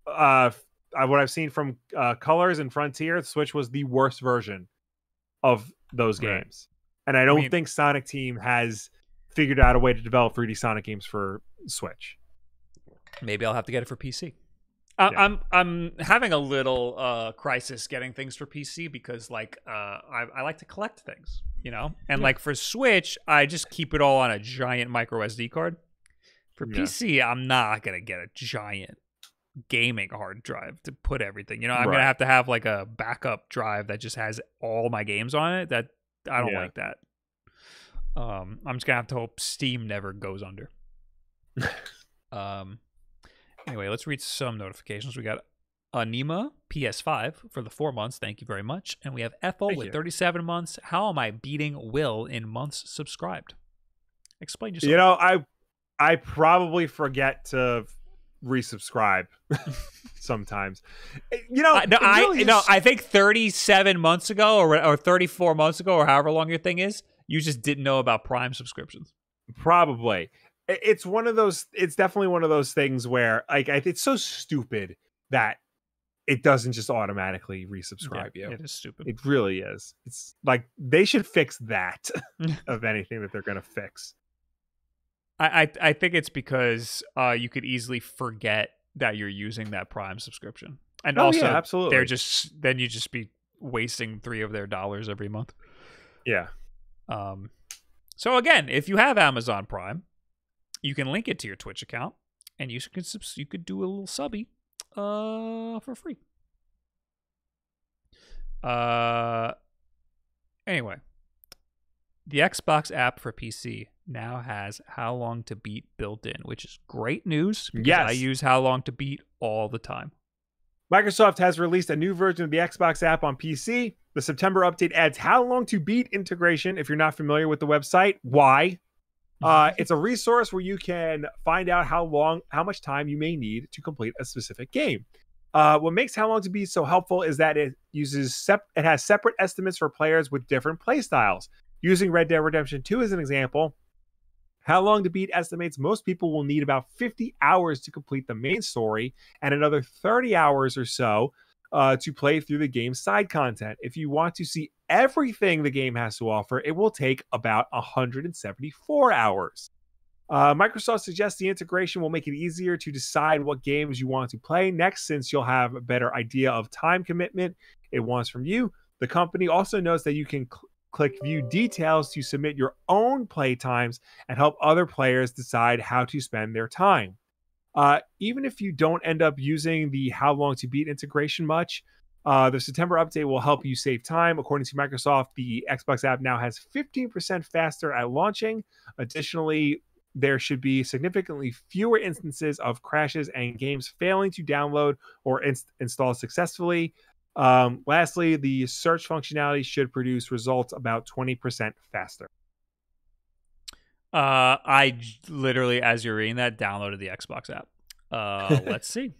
what I've seen from Colors and Frontier, Switch was the worst version of those games. And I don't think Sonic Team has figured out a way to develop 3D Sonic games for Switch. Maybe I'll have to get it for PC. I'm having a little crisis getting things for PC, because like I like to collect things, you know, and like for Switch I just keep it all on a giant micro SD card. For PC I'm not gonna get a giant gaming hard drive to put everything. You know, I'm gonna have to have like a backup drive that just has all my games on it. That I don't like that. I'm just gonna have to hope Steam never goes under. Anyway, let's read some notifications. We got Anima, PS5, for the 4 months. Thank you very much. And we have Ethel with 37 months. How am I beating Will in months subscribed? Explain yourself. You know, I probably forget to resubscribe sometimes. You know, I think 37 months ago or 34 months ago, or however long your thing is, you just didn't know about Prime subscriptions. Probably. It's one of those, it's definitely one of those things where like it's so stupid that it doesn't just automatically resubscribe you. It is stupid. It really is. It's like they should fix that of anything that they're going to fix. I think it's because you could easily forget that you're using that Prime subscription. And also absolutely. They're just, then you just be wasting $3 of their dollars every month. Yeah. So again, if you have Amazon Prime, you can link it to your Twitch account, and you could do a little subby for free. Anyway, the Xbox app for PC now has How Long to Beat built in, which is great news, because I use How Long to Beat all the time. Microsoft has released a new version of the Xbox app on PC. The September update adds How Long to Beat integration. If you're not familiar with the website, why? It's a resource where you can find out how much time you may need to complete a specific game. What makes How Long to Beat so helpful is that it has separate estimates for players with different play styles. Using Red Dead Redemption 2 as an example, How Long to Beat estimates most people will need about 50 hours to complete the main story and another 30 hours or so to play through the game's side content. If you want to see everything the game has to offer, it will take about 174 hours. Microsoft suggests the integration will make it easier to decide what games you want to play next, since you'll have a better idea of time commitment it wants from you. The company also notes that you can click view details to submit your own play times and help other players decide how to spend their time. Even if you don't end up using the how long to beat integration much, the September update will help you save time. According to Microsoft, the Xbox app now has 15% faster at launching. Additionally, there should be significantly fewer instances of crashes and games failing to download or install successfully. Lastly, the search functionality should produce results about 20% faster. I literally, as you're reading that, downloaded the Xbox app. Let's see.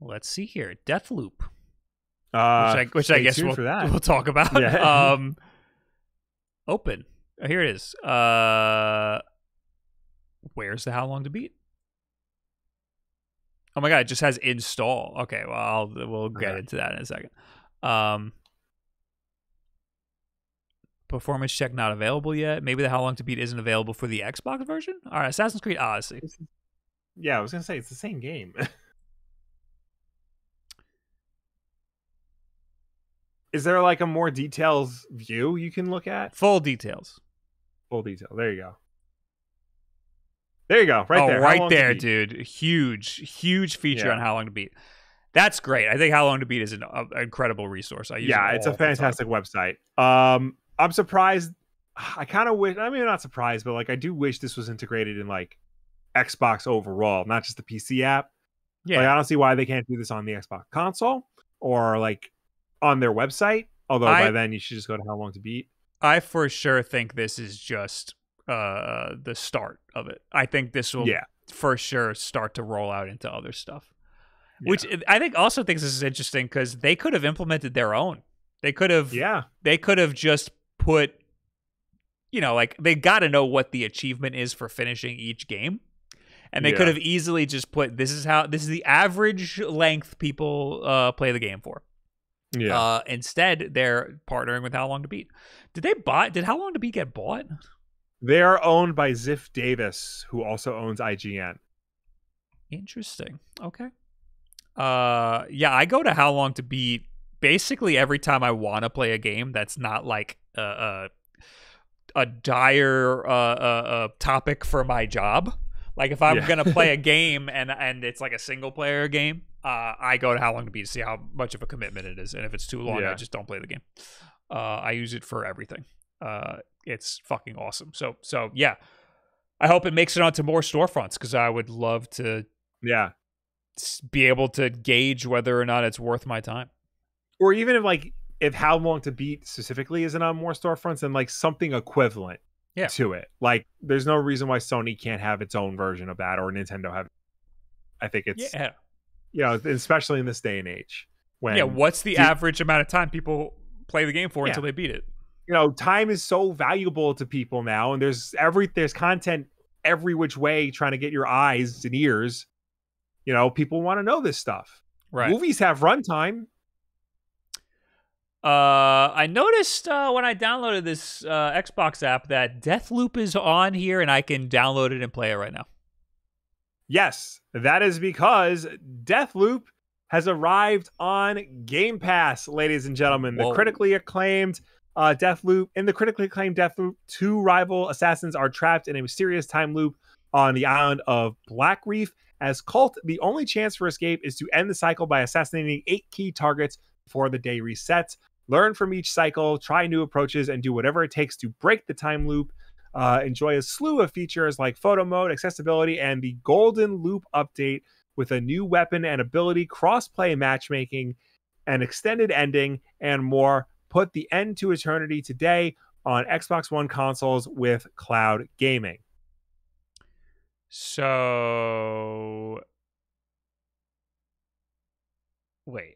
Let's see here. Deathloop. Which I guess we'll talk about. Yeah. Open. Oh, here it is. Where's the how long to beat? Oh my god, it just has install. Okay, well, we'll get into that in a second. Performance check not available yet. Maybe the how long to beat isn't available for the Xbox version? All right, Assassin's Creed Odyssey. Yeah, I was going to say, it's the same game. Is there like a more details view you can look at? Full details. Full detail. There you go. There you go. Right there. Right there, dude. Huge, huge feature on How Long to Beat. That's great. I think How Long to Beat is an incredible resource. I use it all it's a fantastic website. I'm surprised. I kind of wish. I mean, I'm not surprised, but like I do wish this was integrated in like Xbox overall, not just the PC app. Yeah. Like, I don't see why they can't do this on the Xbox console or like on their website. Although by then you should just go to How Long to Beat. I for sure think this is just the start of it. I think this will for sure start to roll out into other stuff, which I think also thinks this is interesting because they could have implemented their own. They could have, they could have just put, you know, like they got to know what the achievement is for finishing each game, and they could have easily just put this is the average length people play the game for. Yeah. Instead, they're partnering with How Long to Beat. Did How Long to Beat get bought? They are owned by Ziff Davis, who also owns IGN. Interesting. Okay. Yeah, I go to How Long to Beat basically every time I want to play a game that's not like a dire topic for my job. Like if I'm gonna play a game and it's like a single player game, I go to How Long to Beat to see how much of a commitment it is, and if it's too long, I just don't play the game. I use it for everything. It's fucking awesome. So yeah, I hope it makes it onto more storefronts because I would love to be able to gauge whether or not it's worth my time. Or even if like How Long to Beat specifically isn't on more storefronts, and like something equivalent to it. Like there's no reason why Sony can't have its own version of that, or Nintendo have. I think it's you know, especially in this day and age when what's the average amount of time people play the game for until they beat it? You know, time is so valuable to people now, and there's content every which way trying to get your eyes and ears. You know, people want to know this stuff. Right. Movies have runtime. I noticed when I downloaded this Xbox app that Deathloop is on here, and I can download it and play it right now. Yes, that is because Deathloop has arrived on Game Pass, ladies and gentlemen. Whoa. The critically acclaimed Deathloop, two rival assassins are trapped in a mysterious time loop on the island of Black Reef. As Cult, the only chance for escape is to end the cycle by assassinating 8 key targets before the day resets. Learn from each cycle, try new approaches, and do whatever it takes to break the time loop. Enjoy a slew of features like photo mode, accessibility, and the Golden Loop update with a new weapon and ability, cross-play matchmaking, an extended ending, and more. Put the end to eternity today on Xbox One consoles with cloud gaming. So wait,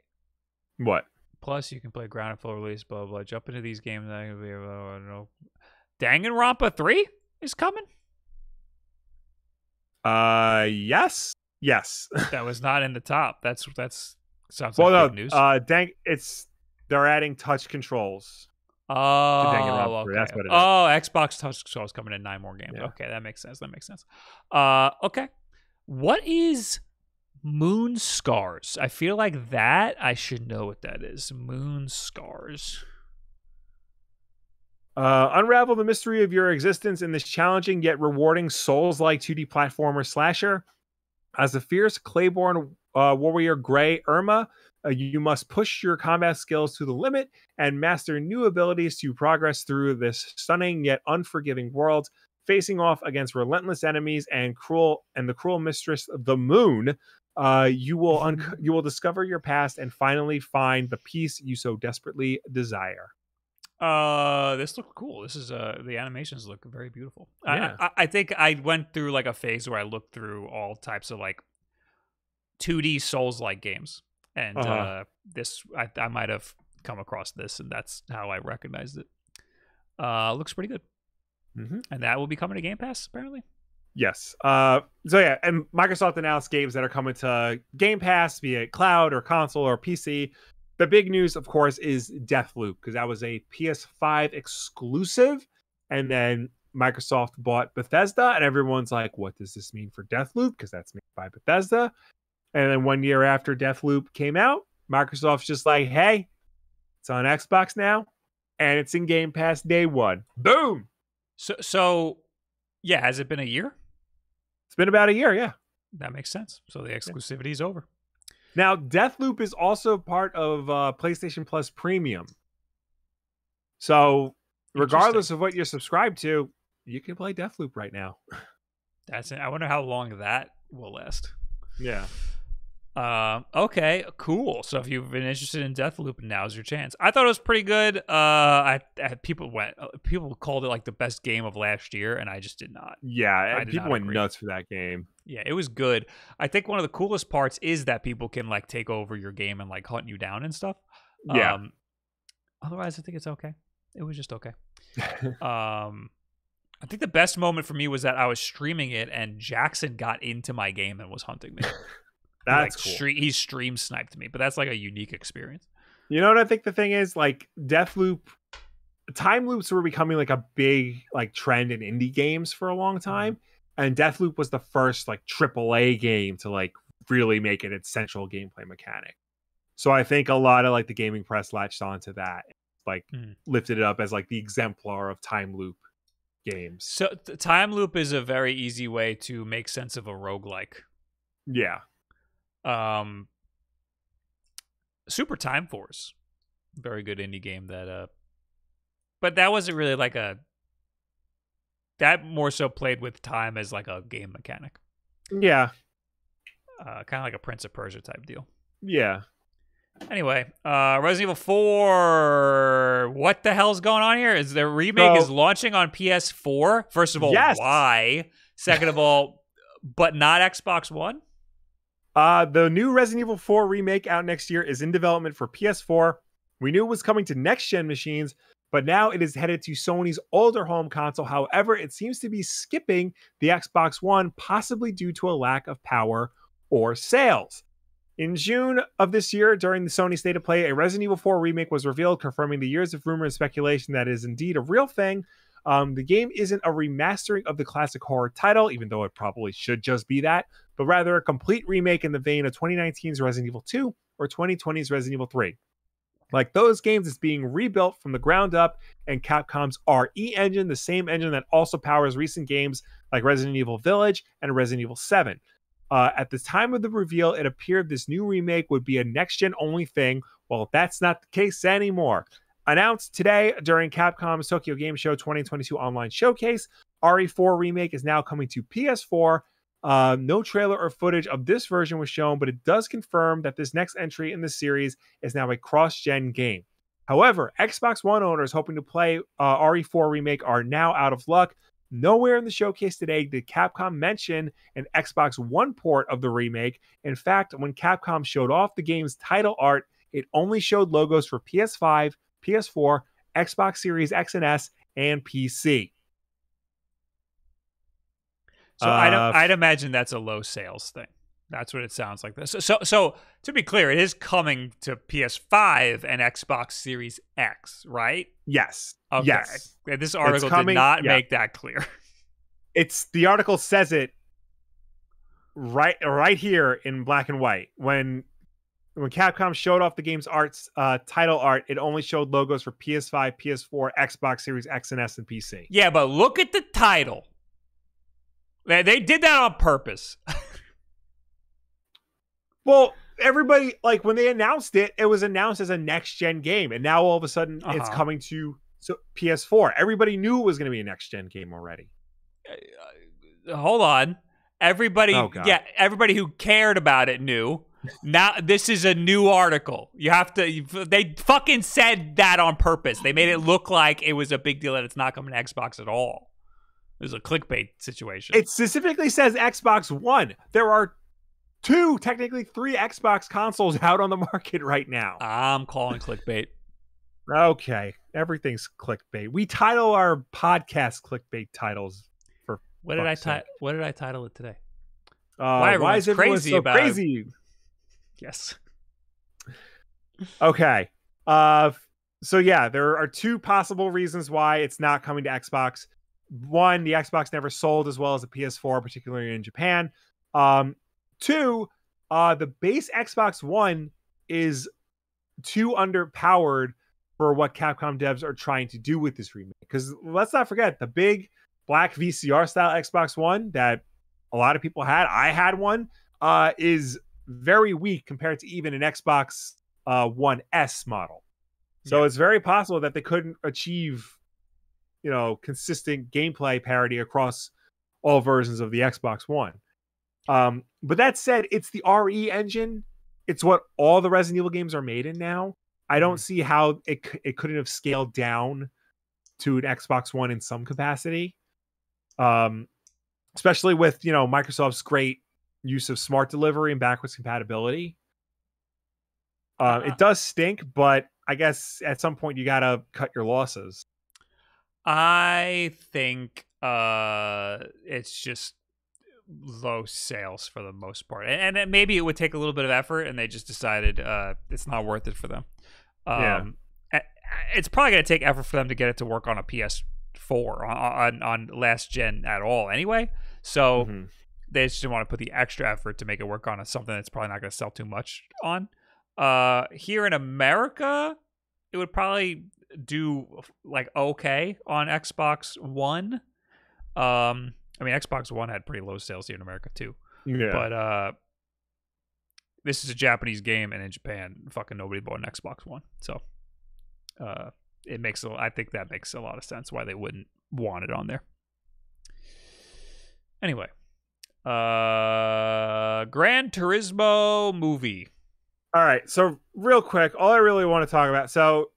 what? Plus you can play ground and full release, blah, blah, blah. Jump into these games. I don't know. Danganronpa 3 is coming. Yes. That was not in the top. That's sounds like good news. They're adding touch controls. Oh, okay. That's what it is. Oh, Xbox Touch Control is coming in 9 more games. Yeah. Okay, that makes sense. That makes sense. Okay. What is Moon Scars? I feel like that I should know what that is. Moon Scars. Unravel the mystery of your existence in this challenging yet rewarding Souls-like 2D platformer slasher. As a fierce Claiborne warrior Gray Irma, you must push your combat skills to the limit and master new abilities to progress through this stunning yet unforgiving world, facing off against relentless enemies and the cruel mistress of the moon. You will discover your past and finally find the peace you so desperately desire. This looked cool. This is the animations look very beautiful. Yeah. I think I went through like a phase where I looked through all types of like 2D Souls-like games, and this I might have come across this, and that's how I recognized it. Looks pretty good, and that will be coming to Game Pass apparently. Yes. So yeah, and Microsoft announced games that are coming to Game Pass, be it cloud or console or PC. The big news, of course, is Deathloop, because that was a PS5 exclusive, and then Microsoft bought Bethesda, and everyone's like, what does this mean for Deathloop? Because that's made by Bethesda. And then 1 year after Deathloop came out, Microsoft's just like, hey, it's on Xbox now, and it's in Game Pass day one. Boom! So yeah, has it been a year? It's been about a year, yeah. That makes sense. So the exclusivity is over. Now, Deathloop is also part of PlayStation Plus Premium. So, regardless of what you're subscribed to, you can play Deathloop right now. That's it. I wonder how long that will last. Yeah. Okay, cool. So, if you've been interested in Deathloop, now's your chance. I thought it was pretty good. People called it like the best game of last year, and I just did not. Yeah, people went nuts for that game. Yeah, it was good. I think one of the coolest parts is that people can like take over your game and like hunt you down and stuff. Yeah. Otherwise, I think it's okay. It was just okay. I think the best moment for me was that I was streaming it and Jackson got into my game and was hunting me. That's like, cool. He stream sniped me, but that's like a unique experience. You know what I think the thing is? Like Deathloop, time loops were becoming like a big like trend in indie games for a long time. And Deathloop was the first like AAA game to like really make it its central gameplay mechanic. So I think a lot of like the gaming press latched onto that, like lifted it up as like the exemplar of time loop games. So time loop is a very easy way to make sense of a roguelike. Yeah. Super Time Force, very good indie game that but that wasn't really like a. That more so played with time as like a game mechanic. Yeah. Kind of like a Prince of Persia type deal. Yeah. Anyway, Resident Evil 4. What the hell's going on here? Is the remake is launching on PS4? First of all, yes. Why? Second of all, but not Xbox One? The new Resident Evil 4 remake out next year is in development for PS4. We knew it was coming to next-gen machines, but now it is headed to Sony's older home console. However, it seems to be skipping the Xbox One, possibly due to a lack of power or sales. In June of this year, during the Sony State of Play, a Resident Evil 4 remake was revealed, confirming the years of rumor and speculation that is indeed a real thing. The game isn't a remastering of the classic horror title, even though it probably should just be that, but rather a complete remake in the vein of 2019's Resident Evil 2 or 2020's Resident Evil 3. Like those games, it's being rebuilt from the ground up, and Capcom's RE engine, the same engine that also powers recent games like Resident Evil Village and Resident Evil 7. At the time of the reveal, it appeared this new remake would be a next-gen only thing. Well, that's not the case anymore. Announced today during Capcom's Tokyo Game Show 2022 online showcase, RE4 Remake is now coming to PS4. No trailer or footage of this version was shown, but it does confirm that this next entry in the series is now a cross-gen game. However, Xbox One owners hoping to play RE4 Remake are now out of luck. Nowhere in the showcase today did Capcom mention an Xbox One port of the remake. In fact, when Capcom showed off the game's title art, it only showed logos for PS5, PS4, Xbox Series X and S, and PC. So I'd imagine that's a low sales thing. That's what it sounds like. So to be clear, it is coming to PS5 and Xbox Series X, right? Yes. Okay. Yes. This article did not make that clear. The article says it right here in black and white. When Capcom showed off the game's title art, it only showed logos for PS5, PS4, Xbox Series X and S, and PC. Yeah, but look at the title. They did that on purpose. Well, everybody, like, when they announced it, it was announced as a next-gen game, and now all of a sudden it's coming to PS4. Everybody knew it was going to be a next-gen game already. Hold on. Everybody, everybody who cared about it knew. Now, this is a new article. You have to, they fucking said that on purpose. They made it look like it was a big deal that it's not coming to Xbox at all. It was a clickbait situation. It specifically says Xbox One. There are two, technically three Xbox consoles out on the market right now. I'm calling clickbait. Okay. Everything's clickbait. We title our podcast clickbait titles for What did I title it today? Why is everyone crazy about it? Yes. Okay. So yeah, there are two possible reasons why it's not coming to Xbox. One, the Xbox never sold as well as the PS4, particularly in Japan. Two, the base Xbox One is too underpowered for what Capcom devs are trying to do with this remake. Because let's not forget, the big black VCR-style Xbox One that a lot of people had, I had one, is very weak compared to even an Xbox One S model. So it's very possible that they couldn't achieve, you know, consistent gameplay parity across all versions of the Xbox One. But that said, it's the RE engine. It's what all the Resident Evil games are made in now. I don't see how it couldn't have scaled down to an Xbox One in some capacity. Especially with, you know, Microsoft's great use of smart delivery and backwards compatibility. It does stink, but I guess at some point you got to cut your losses. I think it's just low sales for the most part, and maybe it would take a little bit of effort, and they just decided it's not worth it for them. It's probably gonna take effort for them to get it to work on a PS4 on last gen at all anyway, so they just didn't want to put the extra effort to make it work on something that's probably not gonna sell too much on. Here in America, it would probably do like okay on Xbox One. I mean, Xbox One had pretty low sales here in America too. Yeah. But this is a Japanese game, and in Japan, fucking nobody bought an Xbox One. So it makes I think that makes a lot of sense why they wouldn't want it on there. Anyway, Gran Turismo movie. All right, so real quick, all I really want to talk about. So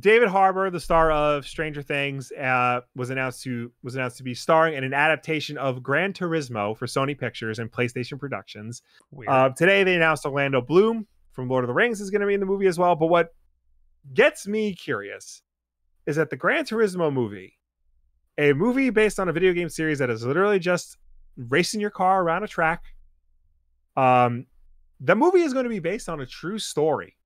David Harbour, the star of Stranger Things, was announced to be starring in an adaptation of Gran Turismo for Sony Pictures and PlayStation Productions. Today they announced Orlando Bloom from Lord of the Rings is going to be in the movie as well. But what gets me curious is that the Gran Turismo movie, a movie based on a video game series that is literally just racing your car around a track, the movie is going to be based on a true story.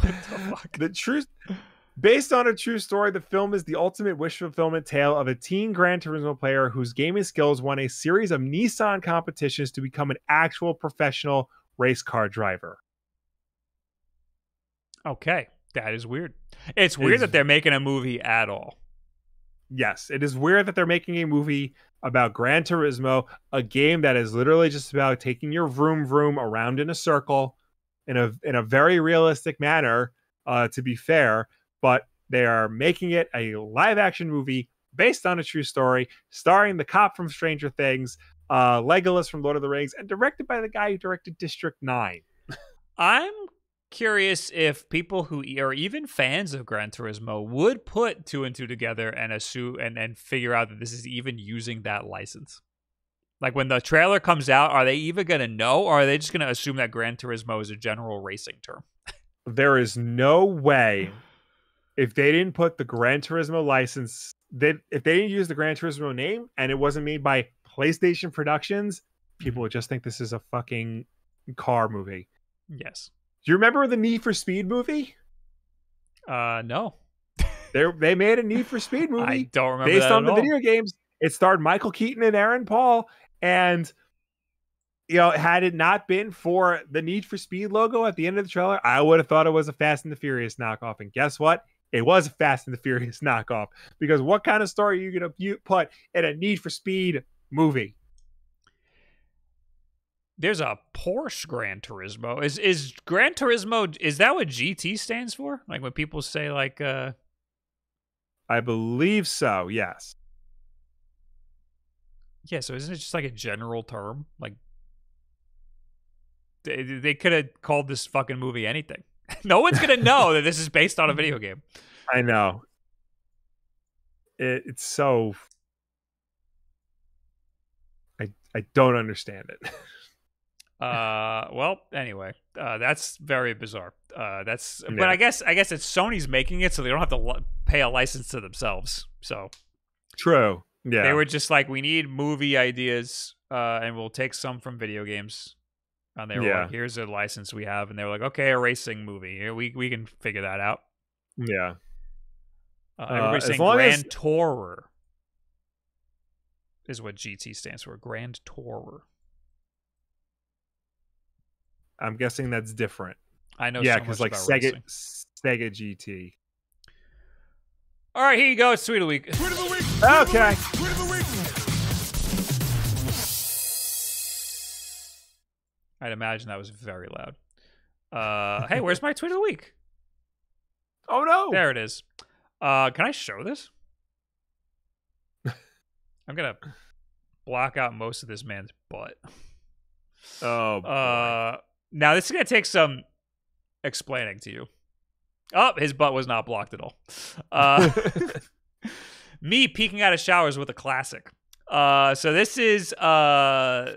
What the fuck? Based on a true story, the film is the ultimate wish fulfillment tale of a teen Gran Turismo player whose gaming skills won a series of Nissan competitions to become an actual professional race car driver. Okay, that is weird. It's weird that they're making a movie at all. Yes, it is weird that they're making a movie about Gran Turismo, a game that is literally just about taking your vroom vroom around in a circle. In a very realistic manner, to be fair, but they are making it a live-action movie based on a true story, starring the cop from Stranger Things, Legolas from Lord of the Rings, and directed by the guy who directed District 9. I'm curious if people who are even fans of Gran Turismo would put two and two together and assume and figure out that this is even using that license. Like, when the trailer comes out, are they even going to know, or are they just going to assume that Gran Turismo is a general racing term? There is no way, if they didn't put the Gran Turismo license, if they didn't use the Gran Turismo name and it wasn't made by PlayStation Productions, people would just think this is a fucking car movie. Yes. Do you remember the Need for Speed movie? No. They made a Need for Speed movie. I don't remember based that on at the all. Video games. It starred Michael Keaton and Aaron Paul, and you know, had it not been for the Need for Speed logo at the end of the trailer, I would have thought it was a Fast and the Furious knockoff. And guess what? It was a Fast and the Furious knockoff, because what kind of story are you going to put in a Need for Speed movie? There's a Porsche Gran Turismo. Is Gran Turismo, is that what GT stands for? Like when people say like... I believe so, yes. Yeah, so isn't it just like a general term? Like they could have called this fucking movie anything. No one's going to know that this is based on a video game. I know. It's so... I don't understand it. Well, anyway, that's very bizarre. That's, yeah. But I guess it's Sony's making it, so they don't have to pay a license to themselves. So true. Yeah. They were just like, we need movie ideas, and we'll take some from video games. And they were like, here's a license we have. And they were like, okay, a racing movie. We can figure that out. Yeah. Everybody's saying Grand Tourer is what GT stands for. Grand Tourer. I'm guessing that's different. I know. Yeah, because so like Sega GT. All right, here you go. It's Tweet of the Week. Tweet of the Week. Okay. Tweet of the Week. I'd imagine that was very loud. Hey, where's my Tweet of the Week? Oh no! There it is. Can I show this? I'm gonna block out most of this man's butt. Oh. Boy. Now, this is going to take some explaining to you. Oh, his butt was not blocked at all. Me peeking out of showers with a classic. So this is a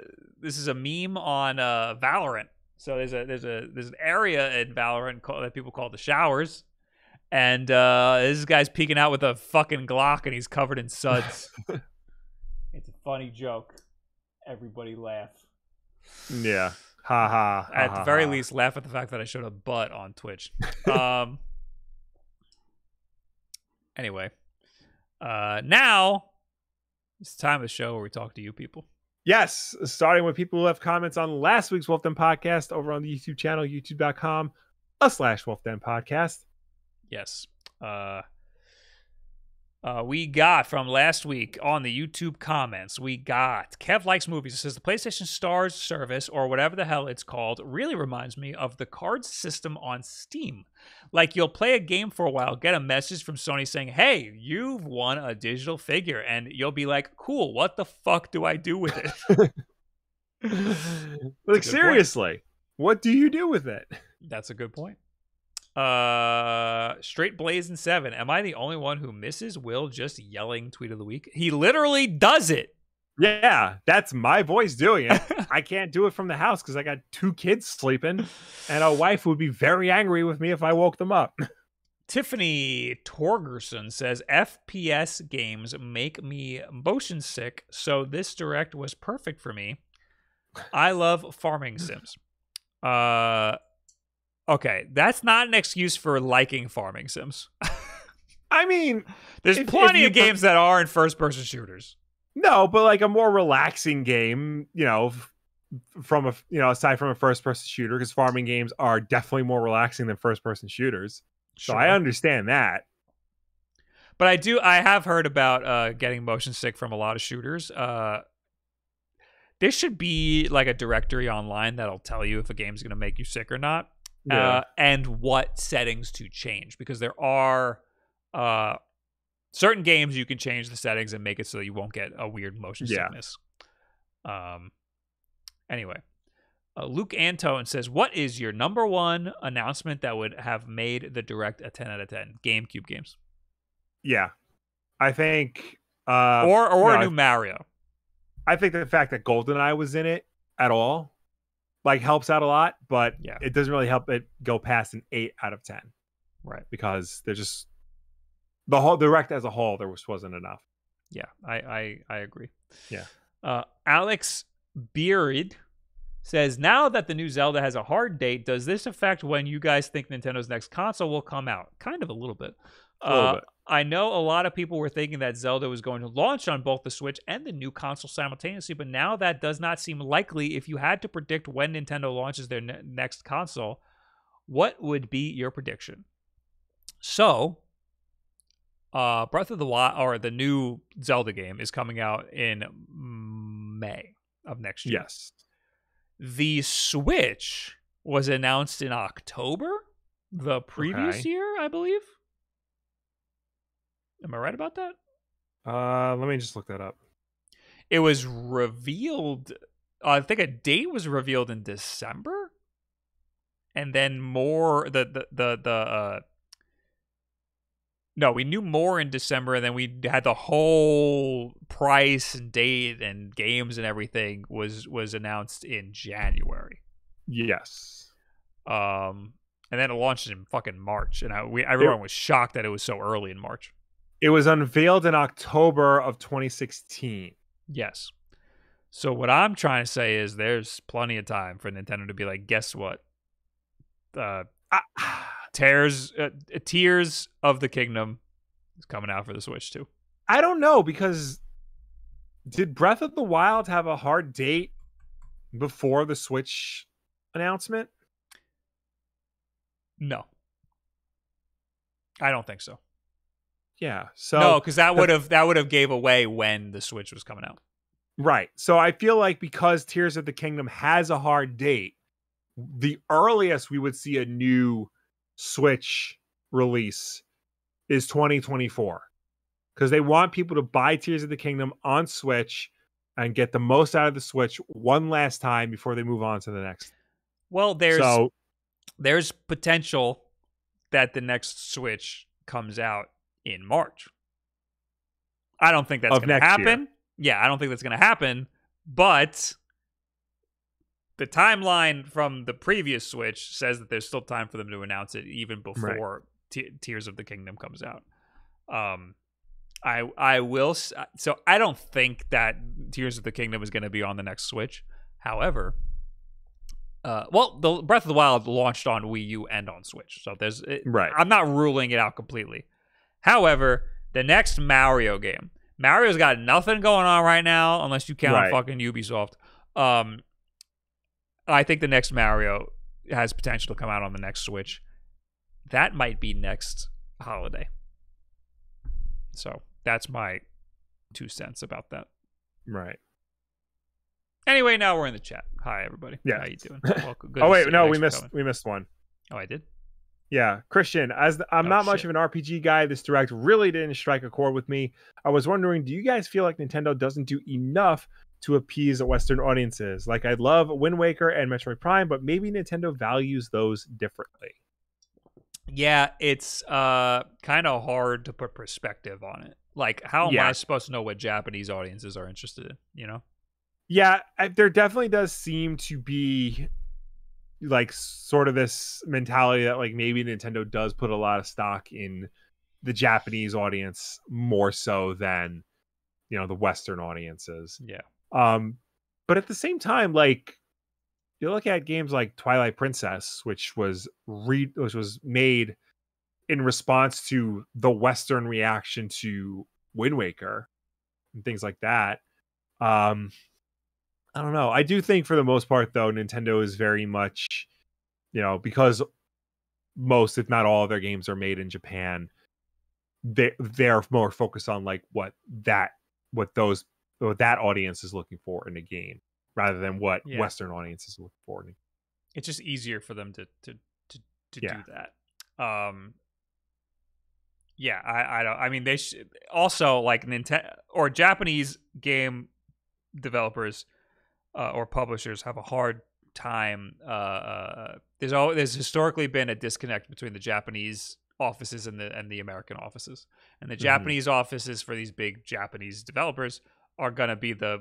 meme on Valorant. So there's an area in Valorant that people call the showers, and this guy's peeking out with a fucking Glock, and he's covered in suds. It's a funny joke. Everybody laugh. Yeah. Ha ha. Ha at the very ha. Least, laugh at the fact that I showed a butt on Twitch. Anyway. Now it's time of the show where we talk to you people. Yes. Starting with people who have comments on last week's Wolf Den podcast over on the YouTube channel, youtube.com/Wolf Den podcast. Yes. We got from last week on the YouTube comments, we got Kev Likes Movies. It says the PlayStation Stars service, or whatever the hell it's called, really reminds me of the card system on Steam. Like you'll play a game for a while, get a message from Sony saying, hey, you've won a digital figure. And you'll be like, cool, what the fuck do I do with it? Like, seriously, what do you do with it? That's a good point. Straight Blazing 7. Am I the only one who misses Will just yelling Tweet of the Week? He literally does it. Yeah, that's my voice doing it. I can't do it from the house because I got 2 kids sleeping, and a wife would be very angry with me if I woke them up. Tiffany Torgerson says, FPS games make me motion sick, so this direct was perfect for me. I love farming sims. Okay, that's not an excuse for liking farming sims. I mean... There's plenty of games that are in first-person shooters. No, but like a more relaxing game, you know, from a, you know, aside from a first-person shooter, because farming games are definitely more relaxing than first-person shooters. Sure. So I understand that. But I have heard about getting motion sick from a lot of shooters. There should be like a directory online that'll tell you if a game's going to make you sick or not. Yeah. And what settings to change, because there are certain games you can change the settings and make it so that you won't get a weird motion sickness. Anyway, Luke Antone says, what is your #1 announcement that would have made the direct a 10 out of 10? GameCube games. Yeah. I think... or no, a new Mario. I think the fact that GoldenEye was in it at all like helps out a lot, but yeah, it doesn't really help it go past an 8 out of 10, right? Because there's just the whole direct as a whole, there wasn't enough. Yeah, I agree. Yeah. Alex Beard says, now that the new Zelda has a hard date, does this affect when you guys think Nintendo's next console will come out? Kind of a little bit. I know a lot of people were thinking that Zelda was going to launch on both the Switch and the new console simultaneously, but now that does not seem likely. If you had to predict when Nintendo launches their next console, what would be your prediction? So, Breath of the Wild, or the new Zelda game, is coming out in May of next year. Yes. The Switch was announced in October the previous year, I believe. Am I right about that? Let me just look that up. It was revealed, I think a date was revealed in December, and then more no, we knew more in December, and then we had the whole price and date and games and everything was announced in January. Yes. And then it launched in fucking March, and everyone was shocked that it was so early in March. It was unveiled in October of 2016. Yes. So what I'm trying to say is there's plenty of time for Nintendo to be like, guess what? Tears of the Kingdom is coming out for the Switch too. I don't know, because did Breath of the Wild have a hard date before the Switch announcement? No. I don't think so. Yeah. So no, because that would have gave away when the Switch was coming out. Right. So I feel like because Tears of the Kingdom has a hard date, the earliest we would see a new Switch release is 2024. Because they want people to buy Tears of the Kingdom on Switch and get the most out of the Switch one last time before they move on to the next. Well, there's potential that the next Switch comes out in March. I don't think that's going to happen. Yeah, I don't think that's going to happen, but the timeline from the previous Switch says that there's still time for them to announce it even before Tears of the Kingdom comes out. So I don't think that Tears of the Kingdom is going to be on the next Switch. However, the Breath of the Wild launched on Wii U and on Switch. So I'm not ruling it out completely. However, the next Mario game, Mario's got nothing going on right now, unless you count fucking Ubisoft. I think the next Mario has potential to come out on the next Switch. That might be next holiday. So that's my 2 cents about that. Right. Anyway, now we're in the chat. Hi, everybody. Yeah. How you doing? Welcome. Good we missed one. Oh, I did? Yeah, Christian, I'm not much of an RPG guy, this direct really didn't strike a chord with me. I was wondering, do you guys feel like Nintendo doesn't do enough to appease Western audiences? Like, I love Wind Waker and Metroid Prime, but maybe Nintendo values those differently. Yeah, it's kind of hard to put perspective on it. Like, how am I supposed to know what Japanese audiences are interested in, you know? Yeah, there definitely does seem to be like sort of this mentality that like maybe Nintendo does put a lot of stock in the Japanese audience more so than, you know, the Western audiences. Yeah. But at the same time, like you look at games like Twilight Princess, which was made in response to the Western reaction to Wind Waker and things like that. I don't know. I do think for the most part, though, Nintendo is very much, you know, because most, if not all, of their games are made in Japan, they're more focused on like what that audience is looking for in a game rather than what Western audiences look for. It's just easier for them to do that. Yeah, I don't. I mean, they should also like Nintendo or Japanese game developers. Or publishers have a hard time. There's historically been a disconnect between the Japanese offices and the American offices. And the Japanese offices for these big Japanese developers are going to be the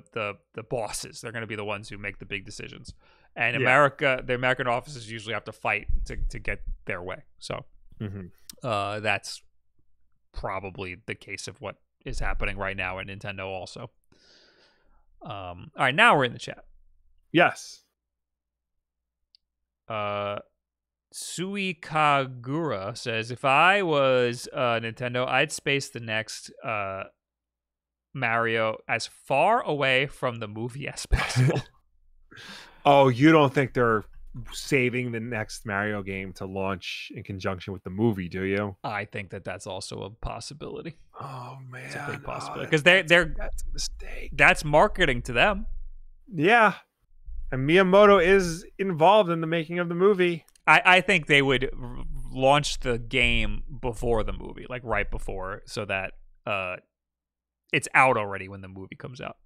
bosses. They're going to be the ones who make the big decisions. And the American offices usually have to fight to get their way. So that's probably the case of what is happening right now at Nintendo also. All right, now we're in the chat. Yes. Suikagura says, if I was Nintendo, I'd space the next Mario as far away from the movie as possible. Oh, you don't think they're saving the next Mario game to launch in conjunction with the movie, do you? I think that that's also a possibility. Oh man, it's a big possibility because that's a mistake. That's marketing to them. Yeah, and Miyamoto is involved in the making of the movie. I think they would launch the game before the movie, like right before, so that it's out already when the movie comes out.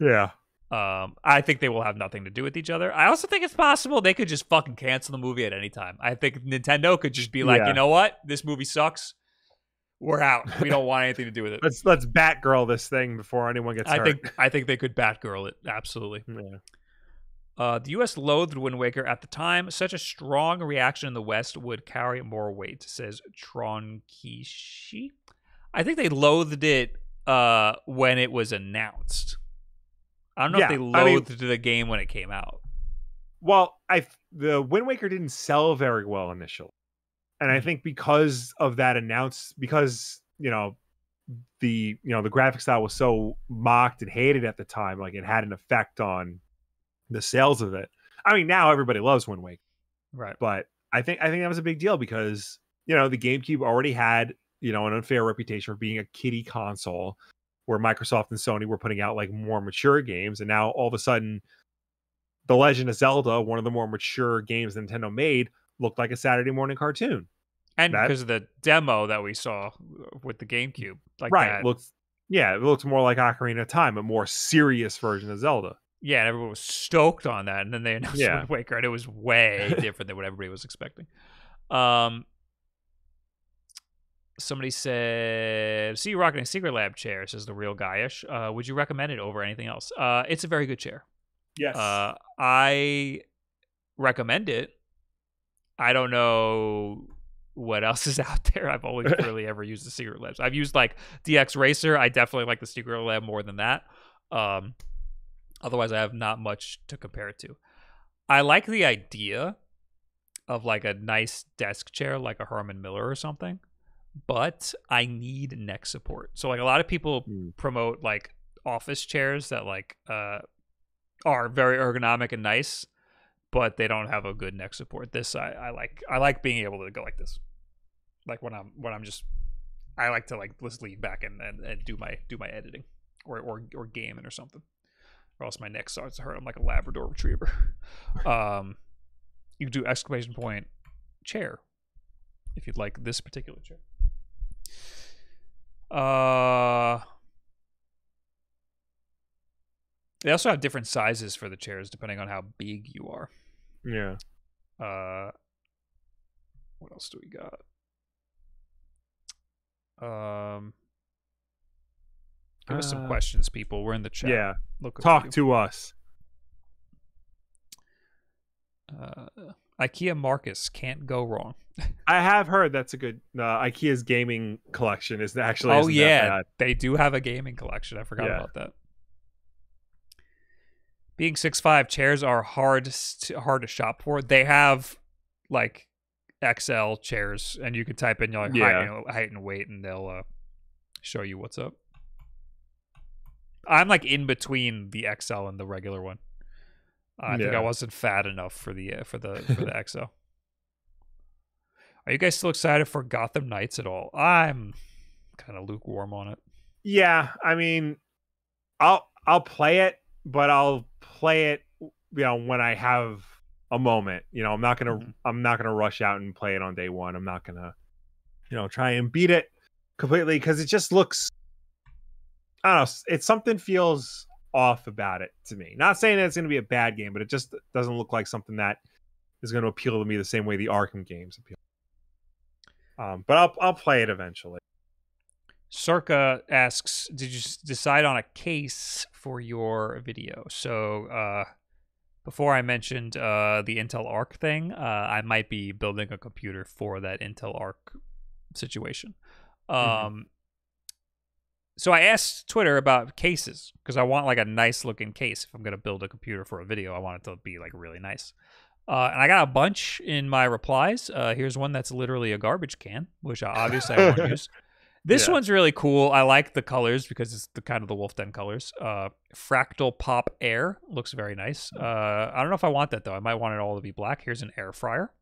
Yeah. I think they will have nothing to do with each other. I also think it's possible they could just fucking cancel the movie at any time. I think Nintendo could just be like, you know what? This movie sucks. We're out. We don't want anything to do with it. Let's Batgirl this thing before anyone gets hurt. I think they could Batgirl it. Absolutely. Yeah. The U.S. loathed Wind Waker at the time. Such a strong reaction in the West would carry more weight, says Tronkishi. I think they loathed it when it was announced. I don't know if they loathed the game when it came out. Well, the Wind Waker didn't sell very well initially. And I think because of that because, you know, the graphic style was so mocked and hated at the time, like it had an effect on the sales of it. I mean, now everybody loves Wind Waker. Right. But I think that was a big deal because, you know, the GameCube already had, you know, an unfair reputation for being a kiddie console, where Microsoft and Sony were putting out like more mature games. And now all of a sudden The Legend of Zelda, one of the more mature games Nintendo made, looked like a Saturday morning cartoon. And because of the demo that we saw with the GameCube. Like right. It looks more like Ocarina of Time, a more serious version of Zelda. Yeah. And everyone was stoked on that. And then they announced Wind Waker and it was way different than what everybody was expecting. Somebody said, "See you rocking a Secret Lab chair," says the real guyish. Would you recommend it over anything else? It's a very good chair. Yes. I recommend it. I don't know what else is out there. I've only really ever used the Secret Labs. I've used like DX Racer. I definitely like the Secret Lab more than that. Otherwise, I have not much to compare it to. I like the idea of like a nice desk chair, like a Herman Miller or something. But I need neck support. So like a lot of people promote like office chairs that like are very ergonomic and nice, but they don't have a good neck support. This I like being able to go like this. Like when I'm just, I like to like just lean back and do my editing or gaming or something. Or else my neck starts to hurt. I'm like a Labrador retriever. You can do ! Chair if you'd like this particular chair. They also have different sizes for the chairs depending on how big you are. Yeah. What else do we got? Give us some questions, people. We're in the chat. Yeah. Talk to us. IKEA Marcus can't go wrong. I have heard that's a good IKEA's gaming collection is actually. Oh yeah, they do have a gaming collection. I forgot about that. Being 6'5", chairs are hard to shop for. They have like XL chairs, and you can type in your height and weight, and they'll show you what's up. I'm like in between the XL and the regular one. I think I wasn't fat enough for the XL. Are you guys still excited for Gotham Knights at all? I'm kind of lukewarm on it. Yeah, I mean, I'll play it, but I'll play it, you know, when I have a moment. You know, I'm not gonna rush out and play it on day one. I'm not gonna, you know, try and beat it completely because it just looks, I don't know, it's something feels off about it to me. Not saying that it's going to be a bad game, but it just doesn't look like something that is going to appeal to me the same way the Arkham games appeal. But I'll play it eventually. Circa asks, did you decide on a case for your video? So before I mentioned the Intel Arc thing, I might be building a computer for that Intel Arc situation. So I asked Twitter about cases because I want like a nice looking case. If I'm going to build a computer for a video, I want it to be like really nice. And I got a bunch in my replies. Here's one that's literally a garbage can, which obviously I won't use. This one's really cool. I like the colors because it's the kind of the Wolf Den colors. Fractal Pop Air looks very nice. I don't know if I want that though. I might want it all to be black. Here's an air fryer.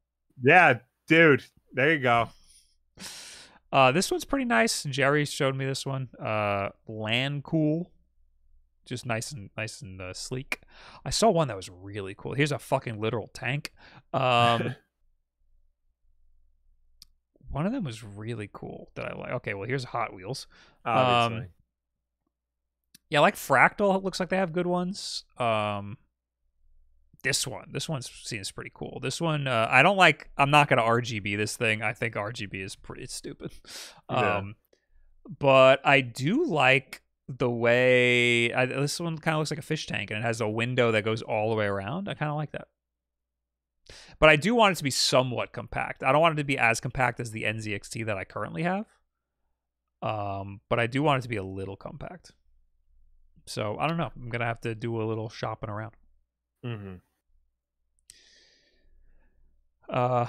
Yeah, dude. There you go. This one's pretty nice. Jerry showed me this one. Land Cool. Just nice and sleek. I saw one that was really cool. Here's a fucking literal tank. One of them was really cool that I like. Okay, well, here's Hot Wheels. Yeah, I like Fractal. It looks like they have good ones. This one seems pretty cool. This one, I don't like. I'm not gonna RGB this thing. I think RGB is pretty stupid. But I do like the way this one kind of looks like a fish tank, and it has a window that goes all the way around. I kind of like that, but I do want it to be somewhat compact. I don't want it to be as compact as the NZXT that I currently have, but I do want it to be a little compact. So I don't know. I'm gonna have to do a little shopping around.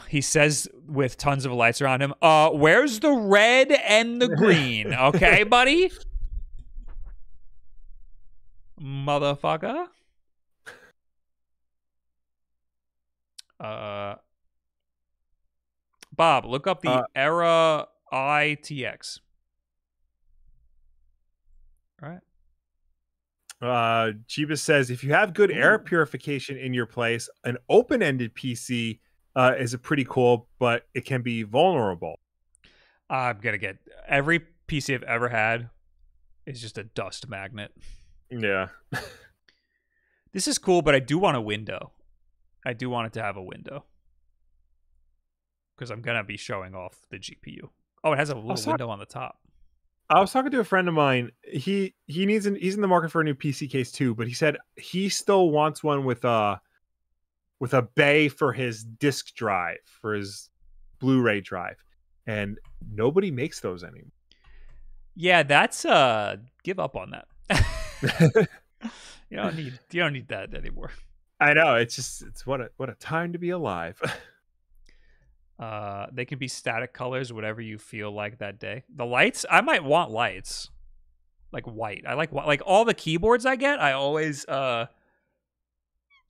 He says with tons of lights around him, where's the red and the green? Okay, buddy. Motherfucker. Bob, look up the Era ITX. All right. Jeebus says, if you have good air purification in your place, an open-ended PC is a pretty cool, but it can be vulnerable. I'm gonna get every PC I've ever had is just a dust magnet. Yeah. This is cool, but I do want a window. I do want it to have a window because I'm gonna be showing off the GPU. Oh, it has a little window on the top. I was talking to a friend of mine. He he's in the market for a new PC case too, but he said he still wants one with a bay for his disc drive, for his Blu-ray drive, and nobody makes those anymore. Yeah, that's give up on that. you don't need that anymore. I know. It's what a time to be alive. They can be static colors, whatever you feel like that day. The lights, I might want lights, like white. I like all the keyboards I get. I always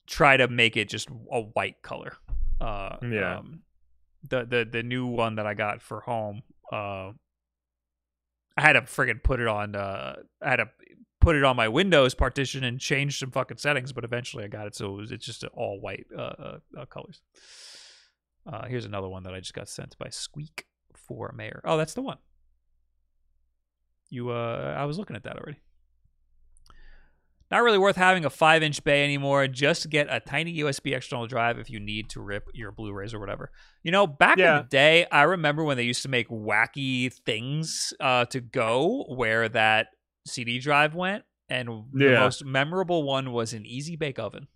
try to make it just a white color. Yeah. The new one that I got for home, I had to friggin' put it on. I had to put it on my Windows partition and change some fucking settings, but eventually I got it so it's just all white colors. Here's another one that I just got sent by Squeak for Mayor. Oh, that's the one. I was looking at that already. Not really worth having a 5-inch bay anymore. Just get a tiny USB external drive if you need to rip your Blu-rays or whatever. You know, back in the day, I remember when they used to make wacky things to go where that CD drive went. And the most memorable one was an Easy Bake Oven.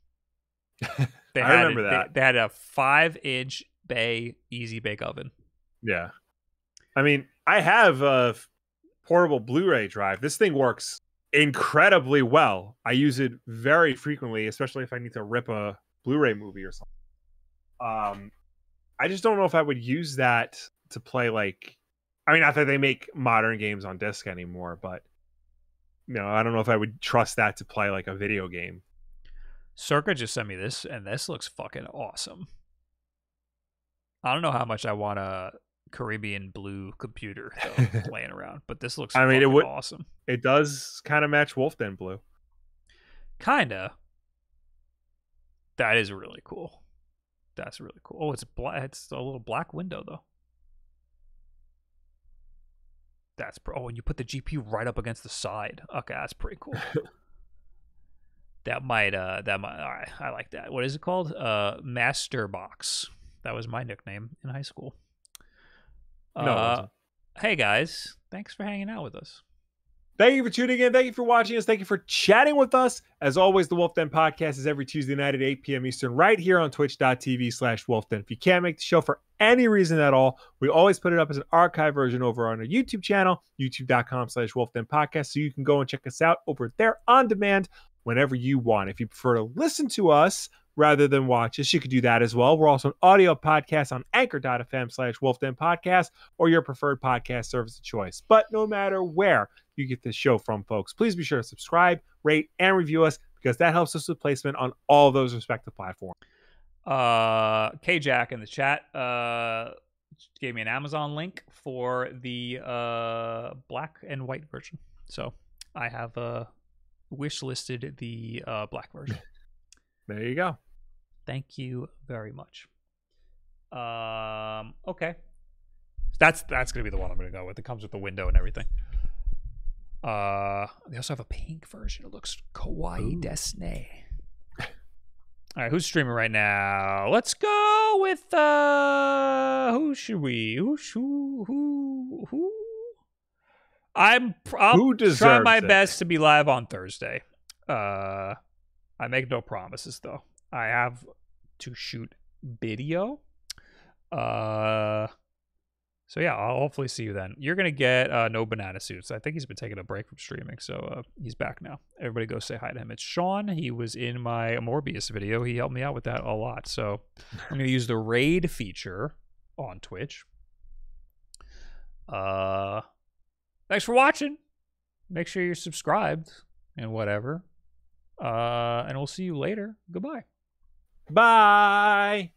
I remember that. They had a 5-inch bay Easy Bake Oven. Yeah. I mean, I have a portable Blu-ray drive. This thing works incredibly well. I use it very frequently, especially if I need to rip a Blu-ray movie or something. I just don't know if I would use that to play, like... I mean, not that they make modern games on disc anymore, but you know, I don't know if I would trust that to play, like, a video game. Circa just sent me this, and this looks fucking awesome. I don't know how much I want a Caribbean blue computer though, laying around, but this looks awesome. It does kind of match Wolf Den blue. Kinda. That is really cool. That's really cool. Oh, it's black. It's a little black window though. That's oh, and you put the GPU right up against the side. Okay, that's pretty cool. That might, all right, I like that. What is it called? Master Box. That was my nickname in high school. Hey, guys. Thanks for hanging out with us. Thank you for tuning in. Thank you for watching us. Thank you for chatting with us. As always, the Wolf Den podcast is every Tuesday night at 8 p.m. Eastern, right here on twitch.tv/Wolf Den. If you can't make the show for any reason at all, we always put it up as an archive version over on our YouTube channel, youtube.com/wolfdenpodcast. So you can go and check us out over there on demand whenever you want. If you prefer to listen to us rather than watch us, you could do that as well. We're also an audio podcast on anchor.fm/wolfdenpodcast or your preferred podcast service of choice. But no matter where you get this show from, folks, please be sure to subscribe, rate, and review us, because that helps us with placement on all those respective platforms. K-Jack in the chat gave me an Amazon link for the black and white version. So I have wish listed the black version. There you go. Thank you very much. Okay. That's going to be the one I'm going to go with. It comes with the window and everything. They also have a pink version. It looks kawaii desne. All right, who's streaming right now? Let's go with who should we? Who? I'll try my best to be live on Thursday. I make no promises though. I have to shoot video. So yeah, I'll hopefully see you then. You're gonna get No Banana Suits. I think he's been taking a break from streaming, so he's back now. Everybody go say hi to him. It's Sean. He was in my Morbius video. He helped me out with that a lot. So I'm gonna use the raid feature on Twitch. Thanks for watching. Make sure you're subscribed and whatever. And we'll see you later. Goodbye. Bye.